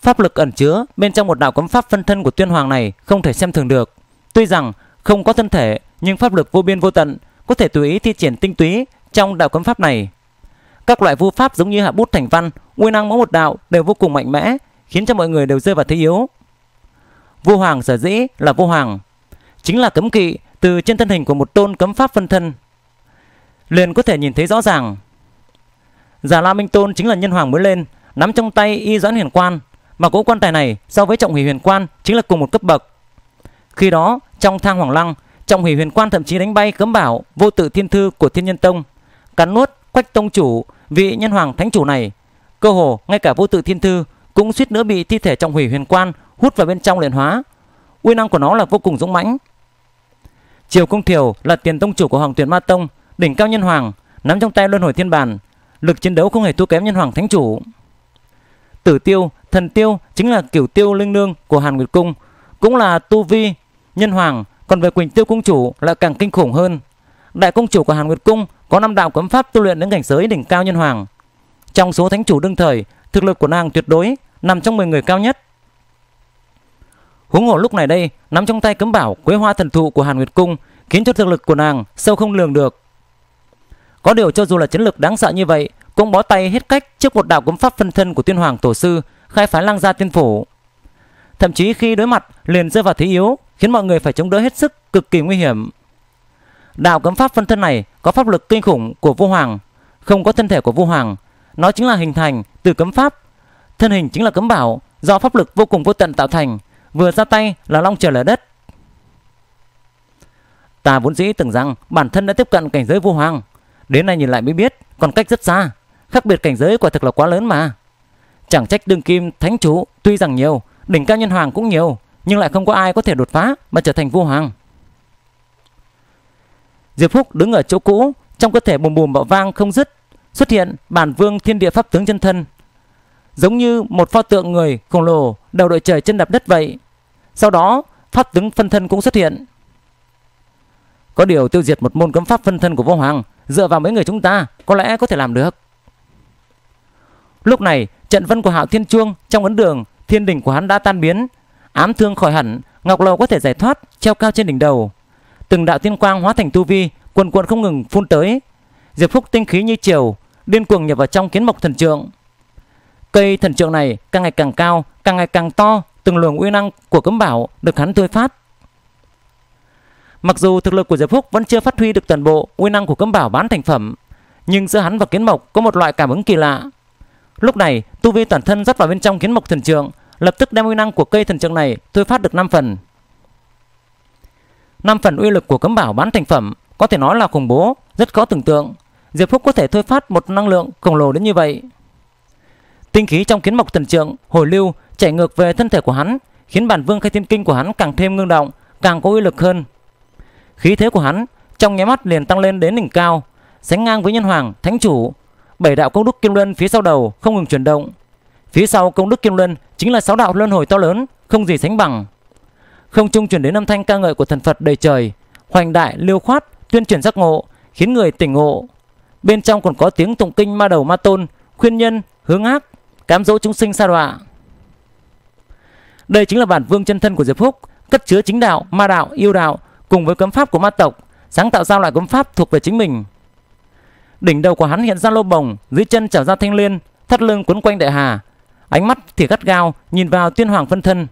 Pháp lực ẩn chứa bên trong một đạo cấm pháp phân thân của Tuyên Hoàng này không thể xem thường được. Tuy rằng không có thân thể nhưng pháp lực vô biên vô tận, có thể tùy ý thi triển tinh túy trong đạo cấm pháp này. Các loại vu pháp giống như hạ bút thành văn, uy năng mỗi một đạo đều vô cùng mạnh mẽ, khiến cho mọi người đều rơi vào thế yếu. Vua hoàng sở dĩ là vua hoàng, chính là cấm kỵ từ trên thân hình của một tôn cấm pháp phân thân liền có thể nhìn thấy rõ ràng. Giả La Minh Tôn chính là nhân hoàng mới lên, nắm trong tay Y Doãn Huyền Quan, mà cỗ quan tài này so với Trọng Hủy Huyền Quan chính là cùng một cấp bậc. Khi đó trong Thang Hoàng Lăng, Trọng Hủy Huyền Quan thậm chí đánh bay cấm bảo Vô Tự Thiên Thư của Thiên Nhân Tông, cắn nuốt Quách Tông chủ, vị nhân hoàng thánh chủ này. Cơ hồ ngay cả Vô Tự Thiên Thư cũng suýt nữa bị thi thể Trọng Hủy Huyền Quan hút vào bên trong luyện hóa. Uy năng của nó là vô cùng dũng mãnh. Triều Công Thiều là tiền tông chủ của Hoàng Tuyền Ma Tông, đỉnh cao nhân hoàng, nắm trong tay Luân Hồi Thiên Bàn, lực chiến đấu không hề thua kém nhân hoàng thánh chủ. Tử Tiêu, Thần Tiêu chính là Cửu Tiêu linh nương của Hàn Nguyệt Cung, cũng là tu vi nhân hoàng. Còn về Quỳnh Tiêu công chủ lại càng kinh khủng hơn. Đại công chủ của Hàn Nguyệt Cung có 5 đạo cấm pháp tu luyện đến cảnh giới đỉnh cao nhân hoàng. Trong số thánh chủ đương thời, thực lực của nàng tuyệt đối nằm trong 10 người cao nhất. Huống hồ lúc này đây, nắm trong tay cấm bảo Quế Hoa Thần Thụ của Hàn Nguyệt Cung khiến cho thực lực của nàng sâu không lường được. Có điều cho dù là chiến lực đáng sợ như vậy, cũng bó tay hết cách trước một đạo cấm pháp phân thân của Tiên Hoàng tổ sư khai phá Lăng Gia Tiên Phủ. Thậm chí khi đối mặt liền rơi vào thế yếu, khiến mọi người phải chống đỡ hết sức, cực kỳ nguy hiểm. Đạo cấm pháp phân thân này có pháp lực kinh khủng của Vô Hoàng, không có thân thể của Vô Hoàng, nó chính là hình thành từ cấm pháp, thân hình chính là cấm bảo do pháp lực vô cùng vô tận tạo thành, vừa ra tay là long trời lở đất. Ta vốn dĩ tưởng rằng bản thân đã tiếp cận cảnh giới Vô Hoàng, đến nay nhìn lại mới biết còn cách rất xa, khác biệt cảnh giới quả thực là quá lớn mà. Chẳng trách đương kim thánh chủ tuy rằng nhiều, đỉnh cao nhân hoàng cũng nhiều, nhưng lại không có ai có thể đột phá mà trở thành Vô Hoàng. Diệp Phúc đứng ở chỗ cũ, trong cơ thể bùm bùm bạo vang không dứt, xuất hiện Bản Vương Thiên Địa Pháp Tướng chân thân, giống như một pho tượng người khổng lồ đầu đội trời chân đạp đất vậy. Sau đó pháp tướng phân thân cũng xuất hiện. Có điều tiêu diệt một môn cấm pháp phân thân của Vô Hoàng, dựa vào mấy người chúng ta có lẽ có thể làm được. Lúc này trận văn của Hạo Thiên Chuông trong ấn đường thiên đỉnh của hắn đã tan biến, ám thương khỏi hẳn, ngọc lầu có thể giải thoát, treo cao trên đỉnh đầu. Từng đạo tiên quang hóa thành tu vi cuồn cuộn không ngừng phun tới. Diệp Phúc tinh khí như chiều, điên cuồng nhập vào trong Kiến Mộc Thần Trượng. Cây thần trượng này càng ngày càng cao, càng ngày càng to, từng luồng uy năng của cấm bảo được hắn thôi phát. Mặc dù thực lực của Diệp Phúc vẫn chưa phát huy được toàn bộ uy năng của cấm bảo bán thành phẩm, nhưng giữa hắn và Kiến Mộc có một loại cảm ứng kỳ lạ. Lúc này tu vi toàn thân rót vào bên trong Kiến Mộc Thần Trượng, lập tức đem uy năng của cây thần trượng này thôi phát được 5 phần. 5 phần uy lực của cấm bảo bán thành phẩm có thể nói là khủng bố, rất khó tưởng tượng Diệp Phúc có thể thôi phát một năng lượng khổng lồ đến như vậy. Tinh khí trong Kiến Mộc Thần Trượng hồi lưu chảy ngược về thân thể của hắn, khiến Bản Vương Khai Thiên Kinh của hắn càng thêm ngưng động, càng có uy lực hơn. Khí thế của hắn trong nháy mắt liền tăng lên đến đỉnh cao, sánh ngang với nhân hoàng thánh chủ. 7 đạo công đức kim luân phía sau đầu không ngừng chuyển động. Phía sau công đức kim luân chính là 6 đạo luân hồi to lớn không gì sánh bằng. Không trung truyền đến âm thanh ca ngợi của thần Phật đầy trời, hoành đại liêu khoát, tuyên truyền giác ngộ, khiến người tỉnh ngộ. Bên trong còn có tiếng tụng kinh ma đầu ma tôn, khuyên nhân hướng ác, cám dỗ chúng sinh sa đọa. Đây chính là Bản Vương chân thân của Diệp Phúc, cất chứa chính đạo, ma đạo, yêu đạo cùng với cấm pháp của ma tộc, sáng tạo ra loại cấm pháp thuộc về chính mình. Đỉnh đầu của hắn hiện ra lô bồng, dưới chân trào ra thanh liên, thắt lưng quấn quanh đại hà, ánh mắt thì gắt gao nhìn vào Tiên Hoàng phân thân.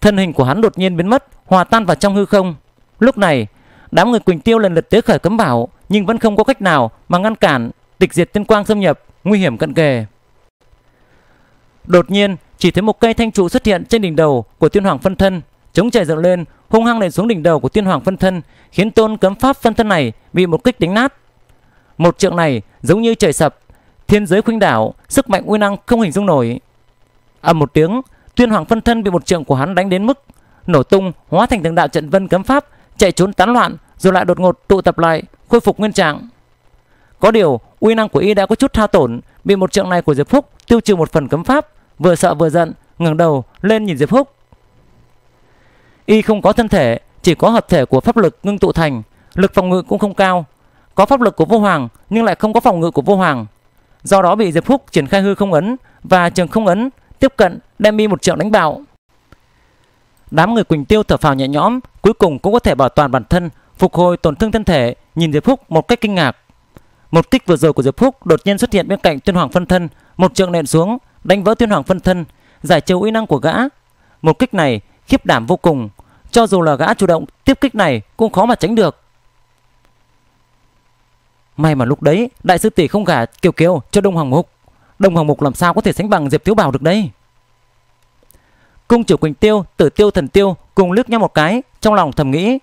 Thân hình của hắn đột nhiên biến mất, hòa tan vào trong hư không. Lúc này đám người Quỳnh Tiêu lần lượt tế khởi cấm bảo, nhưng vẫn không có cách nào mà ngăn cản tịch diệt tiên quang xâm nhập, nguy hiểm cận kề. Đột nhiên chỉ thấy một cây thanh trụ xuất hiện trên đỉnh đầu của Tiên Hoàng phân thân, chống trời dựng lên, hung hăng đè xuống đỉnh đầu của Tiên Hoàng phân thân, khiến tôn cấm pháp phân thân này bị một kích đánh nát. Một trượng này giống như trời sập, thiên giới khuynh đảo, sức mạnh uy năng không hình dung nổi. Ầm một tiếng, Tiên Hoàng phân thân bị một trượng của hắn đánh đến mức nổ tung, hóa thành từng đạo trận vân cấm pháp chạy trốn tán loạn, rồi lại đột ngột tụ tập lại, khôi phục nguyên trạng. Có điều uy năng của y đã có chút hao tổn, bị một trượng này của Diệp Phúc tiêu trừ 1 phần cấm pháp. Vừa sợ vừa giận, ngẩng đầu lên nhìn Diệp Phúc. Y không có thân thể, chỉ có hợp thể của pháp lực ngưng tụ thành, lực phòng ngự cũng không cao. Có pháp lực của Vô Hoàng nhưng lại không có phòng ngự của Vô Hoàng, do đó bị Diệp Phúc triển khai hư không ấn và trường không ấn tiếp cận, đem y một trượng đánh bạo. Đám người Quỳnh Tiêu thở phào nhẹ nhõm, cuối cùng cũng có thể bảo toàn bản thân, phục hồi tổn thương thân thể, nhìn Diệp Phúc một cách kinh ngạc. Một kích vừa rồi của Diệp Phúc đột nhiên xuất hiện bên cạnh Tiên Hoàng phân thân, một trượng nện xuống, đánh vỡ Tiên Hoàng phân thân, giải trừ uy năng của gã. Một kích này khiếp đảm vô cùng, Cho dù là gã chủ động tiếp kích này cũng khó mà tránh được. May mà lúc đấy đại sư tỷ không gả Kiều Kiều cho Đông Hoàng Mục. Đông Hoàng Mục làm sao có thể sánh bằng Diệp Thiếu Bảo được đây. Cung chủ Quỳnh Tiêu, Tử Tiêu, Thần Tiêu cùng liếc nhau một cái, trong lòng thầm nghĩ.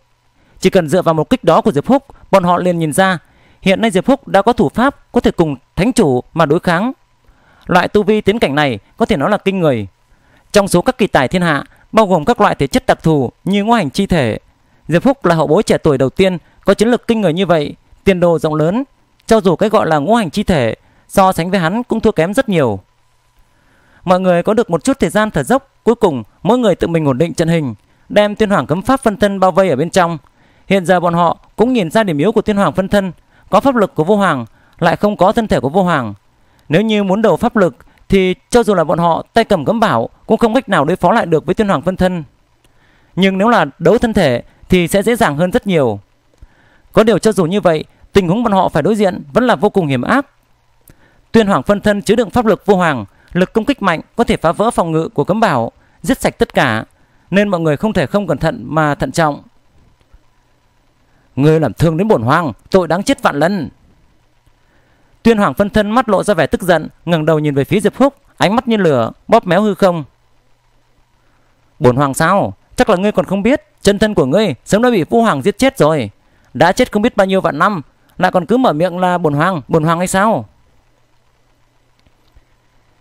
Chỉ cần dựa vào một kích đó của Diệp Húc, bọn họ liền nhìn ra hiện nay Diệp Húc đã có thủ pháp có thể cùng thánh chủ mà đối kháng. Loại tu vi tiến cảnh này có thể nói là kinh người. Trong số các kỳ tài thiên hạ, bao gồm các loại thể chất đặc thù như ngũ hành chi thể, Diệp Húc là hậu bối trẻ tuổi đầu tiên có chiến lược kinh người như vậy, tiền đồ rộng lớn. Cho dù cái gọi là ngũ hành chi thể so sánh với hắn cũng thua kém rất nhiều. Mọi người có được một chút thời gian thở dốc, cuối cùng mỗi người tự mình ổn định trận hình, đem Thiên Hoàng Cấm Pháp phân thân bao vây ở bên trong. Hiện giờ bọn họ cũng nhìn ra điểm yếu của Thiên Hoàng phân thân, có pháp lực của Vô Hoàng lại không có thân thể của Vô Hoàng. Nếu như muốn đầu pháp lực thì cho dù là bọn họ tay cầm cấm bảo cũng không cách nào đối phó lại được với Thiên Hoàng phân thân. Nhưng nếu là đấu thân thể thì sẽ dễ dàng hơn rất nhiều. Có điều cho dù như vậy, tình huống bọn họ phải đối diện vẫn là vô cùng hiểm ác. Thiên Hoàng phân thân chứa đựng pháp lực Vô Hoàng, lực công kích mạnh có thể phá vỡ phòng ngự của cấm bảo, giết sạch tất cả, nên mọi người không thể không cẩn thận mà thận trọng. Ngươi làm thương đến bổn hoàng, tội đáng chết vạn lần. Thiên Hoàng phân thân mắt lộ ra vẻ tức giận, ngẩng đầu nhìn về phía Diệp Húc, ánh mắt như lửa, bóp méo hư không. Bổn hoàng sao? Chắc là ngươi còn không biết, chân thân của ngươi sớm đã bị Vũ Hoàng giết chết rồi. Đã chết không biết bao nhiêu vạn năm, lại còn cứ mở miệng là bổn hoàng hay sao?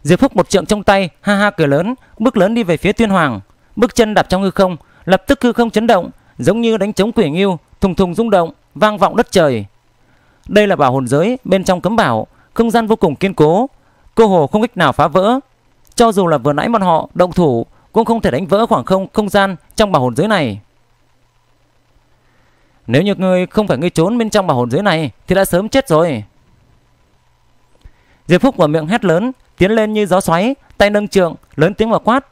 Diệp Húc một trượng trong tay, ha ha cười lớn, bước lớn đi về phía Thiên Hoàng, bước chân đạp trong hư không, lập tức hư không chấn động, giống như đánh trống quỷ ngưu, thùng thùng rung động, vang vọng đất trời. Đây là bảo hồn giới bên trong cấm bảo, không gian vô cùng kiên cố, cơ hồ không cách nào phá vỡ. Cho dù là vừa nãy bọn họ động thủ cũng không thể đánh vỡ khoảng không gian trong bảo hồn giới này. Nếu như ngươi không phải ngươi trốn bên trong bảo hồn giới này thì đã sớm chết rồi. Diệp Phúc mở miệng hét lớn, tiến lên như gió xoáy, tay nâng trượng, lớn tiếng mà quát.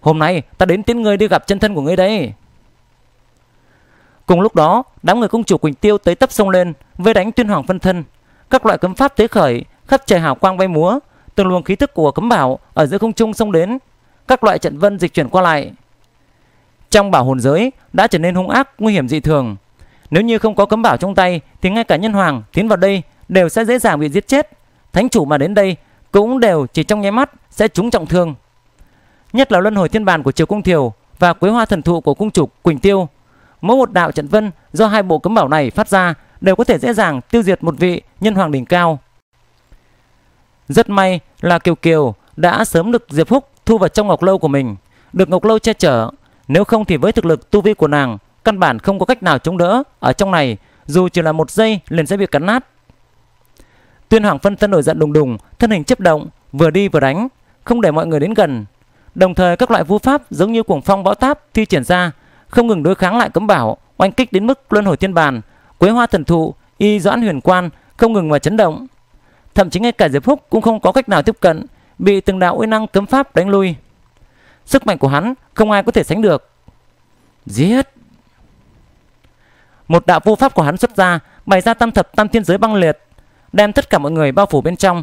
Hôm nay ta đến tiễn ngươi đi gặp chân thân của ngươi đây. Cùng lúc đó, đám người công chủ Quỳnh Tiêu tới tấp xông lên, vây đánh Thiên Hoàng phân thân. Các loại cấm pháp tế khởi, khắp trời hào quang bay múa, từng luồng khí thức của cấm bảo ở giữa không trung xông đến, các loại trận vân dịch chuyển qua lại. Trong bảo hồn giới đã trở nên hung ác, nguy hiểm dị thường. Nếu như không có cấm bảo trong tay thì ngay cả nhân hoàng tiến vào đây đều sẽ dễ dàng bị giết chết. Thánh chủ mà đến đây cũng đều chỉ trong nháy mắt sẽ trúng trọng thương. Nhất là Luân Hồi Thiên Bàn của Triều Công Thiều và Quế Hoa Thần Thụ của cung chủ Quỳnh Tiêu, mỗi một đạo trận vân do hai bộ cấm bảo này phát ra đều có thể dễ dàng tiêu diệt một vị nhân hoàng đỉnh cao. Rất may là Kiều Kiều đã sớm được Diệp Húc thu vào trong ngọc lâu của mình, được ngọc lâu che chở, nếu không thì với thực lực tu vi của nàng căn bản không có cách nào chống đỡ ở trong này, dù chỉ là một giây liền sẽ bị cắn nát. Thiên Hoàng phân thân nổi giận đùng đùng, thân hình chấp động, vừa đi vừa đánh, không để mọi người đến gần. Đồng thời các loại vu pháp giống như cuồng phong bão táp thi triển ra, không ngừng đối kháng lại cấm bảo, oanh kích đến mức Luân Hồi Thiên Bàn, Quế Hoa Thần Thụ, Y Doãn Huyền Quan không ngừng mà chấn động. Thậm chí ngay cả Diệp Húc cũng không có cách nào tiếp cận, bị từng đạo uy năng cấm pháp đánh lui. Sức mạnh của hắn không ai có thể sánh được. Giết! Một đạo vu pháp của hắn xuất ra, bày ra tam thập tam thiên giới băng liệt, đem tất cả mọi người bao phủ bên trong,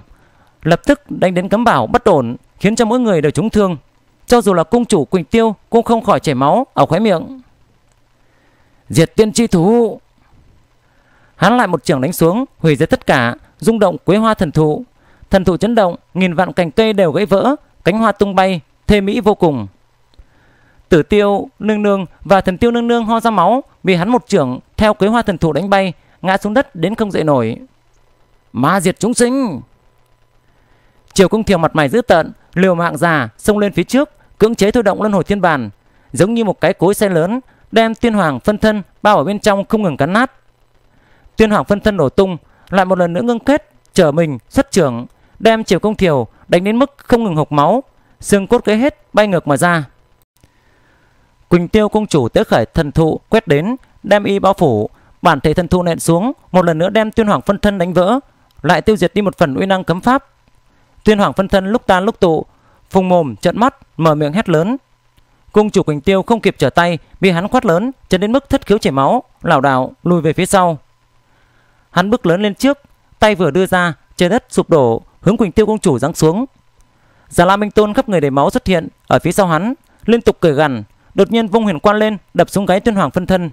lập tức đánh đến cấm bảo bất ổn, khiến cho mỗi người đều trúng thương. Cho dù là cung chủ Quỳnh Tiêu cũng không khỏi chảy máu ở khóe miệng. Diệt tiên tri thú! Hắn lại một chưởng đánh xuống, hủy diệt tất cả, rung động Quế Hoa Thần Thụ. Thần thụ chấn động, nghìn vạn cành cây đều gãy vỡ, cánh hoa tung bay, thê mỹ vô cùng. Tử Tiêu nương nương và Thần Tiêu nương nương ho ra máu, vì hắn một chưởng theo Quế Hoa Thần Thụ đánh bay, ngã xuống đất đến không dậy nổi. Ma diệt chúng sinh! Triều Công Thiều mặt mày dữ tợn, liều mạng già xông lên phía trước, cưỡng chế thôi động Luân Hồi Thiên Bàn, giống như một cái cối xe lớn, đem Thiên Hoàng phân thân bao ở bên trong không ngừng cắn nát. Thiên Hoàng phân thân nổ tung, lại một lần nữa ngưng kết, trở mình xuất trưởng, đem Triều Công Thiều đánh đến mức không ngừng hộc máu, xương cốt gãy hết, bay ngược mà ra. Quỳnh Tiêu công chủ tế khởi thần thụ quét đến, đem y bao phủ, bản thể thần thụ nện xuống, một lần nữa đem Thiên Hoàng phân thân đánh vỡ, lại tiêu diệt đi một phần uy năng cấm pháp. Thiên Hoàng phân thân lúc tan lúc tụ, phùng mồm trợn mắt, mở miệng hét lớn. Cung chủ Quỳnh Tiêu không kịp trở tay, bị hắn quát lớn chấn đến mức thất khiếu chảy máu, lảo đảo lùi về phía sau. Hắn bước lớn lên trước, tay vừa đưa ra, trời đất sụp đổ, hướng Quỳnh Tiêu công chủ giáng xuống. Giả La Minh Tôn khắp người đầy máu xuất hiện ở phía sau hắn, liên tục cười gằn, đột nhiên vung huyền quan lên đập xuống gáy Tuyên Hoàng phân thân.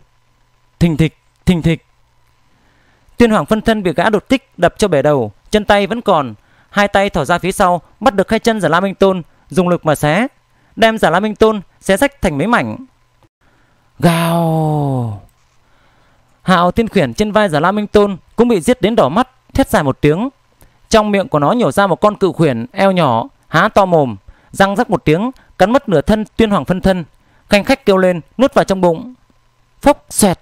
Thình thịch, thình thịch. Tuyên Hoàng phân thân bị gã đột kích đập cho bể đầu, chân tay vẫn còn, hai tay thỏ ra phía sau bắt được hai chân Giả La Minh Tôn, dùng lực mà xé, đem Giả La Minh Tôn xé rách thành mấy mảnh. Gào! Hạo Thiên Quyền trên vai Giả La Minh Tôn cũng bị giết đến đỏ mắt, thét dài một tiếng. Trong miệng của nó nhổ ra một con cự khuyển eo nhỏ, há to mồm, răng rắc một tiếng, cắn mất nửa thân Tuyên Hoàng phân thân, khanh khách kêu lên, nuốt vào trong bụng. Phốc xoẹt.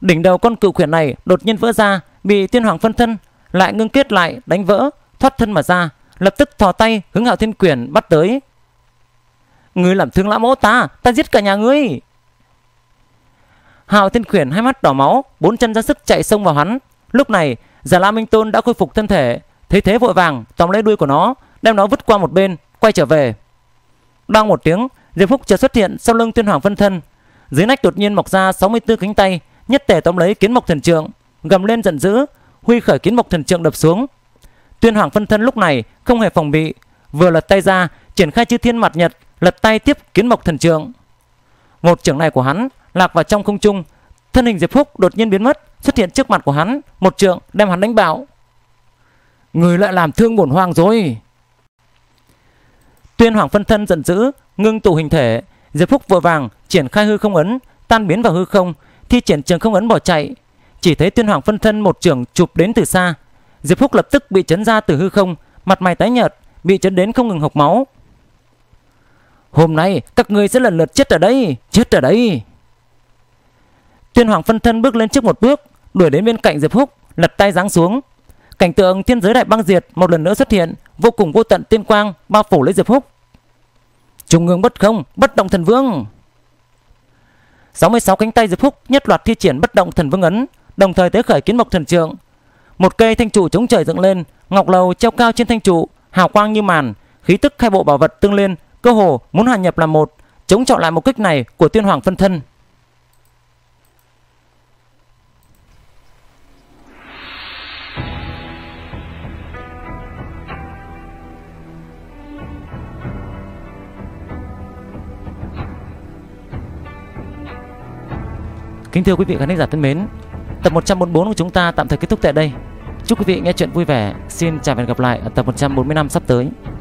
Đỉnh đầu con cự khuyển này đột nhiên vỡ ra, bị Tuyên Hoàng phân thân lại ngưng kết lại đánh vỡ, thoát thân mà ra, lập tức thò tay hướng Hạo Thiên Quyền bắt tới. Ngươi làm thương lão mẫu ta, ta giết cả nhà ngươi. Hạo Thiên Quyền hai mắt đỏ máu, bốn chân ra sức chạy xông vào hắn. Lúc này Giả La Minh Tôn đã khôi phục thân thể, thấy thế vội vàng tóm lấy đuôi của nó, đem nó vứt qua một bên, quay trở về. Đang một tiếng, Diệp Phúc chợt xuất hiện sau lưng Tuyên Hoàng phân thân, dưới nách đột nhiên mọc ra 64 cánh tay, nhất tề tóm lấy Kiến Mộc Thần Trượng, gầm lên giận dữ, huy khởi Kiến Mộc Thần Trượng đập xuống. Tuyên Hoàng phân thân lúc này không hề phòng bị, vừa lật tay ra triển khai chư thiên mặt nhật, lật tay tiếp Kiến Mộc Thần Trượng. Một chưởng này của hắn lạc vào trong không trung, thân hình Diệp Phúc đột nhiên biến mất, xuất hiện trước mặt của hắn, một trượng đem hắn đánh bạo. Người lại làm thương bổn hoàng rồi. Tuyên Hoàng phân thân giận dữ, ngưng tụ hình thể. Diệp Phúc vội vàng triển khai hư không ấn, tan biến vào hư không, thi triển trường không ấn bỏ chạy. Chỉ thấy Tuyên Hoàng phân thân một trượng chụp đến từ xa, Diệp Phúc lập tức bị chấn ra từ hư không, mặt mày tái nhợt, bị chấn đến không ngừng hộc máu. Hôm nay các ngươi sẽ lần lượt chết ở đây, chết ở đây. Tuyên Hoàng phân thân bước lên trước một bước, đuổi đến bên cạnh Diệp Húc, lật tay giáng xuống. Cảnh tượng thiên giới đại băng diệt một lần nữa xuất hiện, vô cùng vô tận tiên quang bao phủ lấy Diệp Húc. Trung ương bất không, bất động thần vương. 66 cánh tay Diệp Húc nhất loạt thi triển bất động thần vương ấn, đồng thời tế khởi Kiến Mộc Thần Trượng. Một cây thanh trụ chống trời dựng lên, ngọc lầu treo cao trên thanh trụ, hào quang như màn, khí tức khai bộ bảo vật tương liên, cơ hồ muốn hòa nhập làm một, chống chọi lại một kích này của Tuyên Hoàng phân thân. Kính thưa quý vị khán giả thân mến, tập 144 của chúng ta tạm thời kết thúc tại đây. Chúc quý vị nghe chuyện vui vẻ. Xin chào và hẹn gặp lại ở tập 145 sắp tới.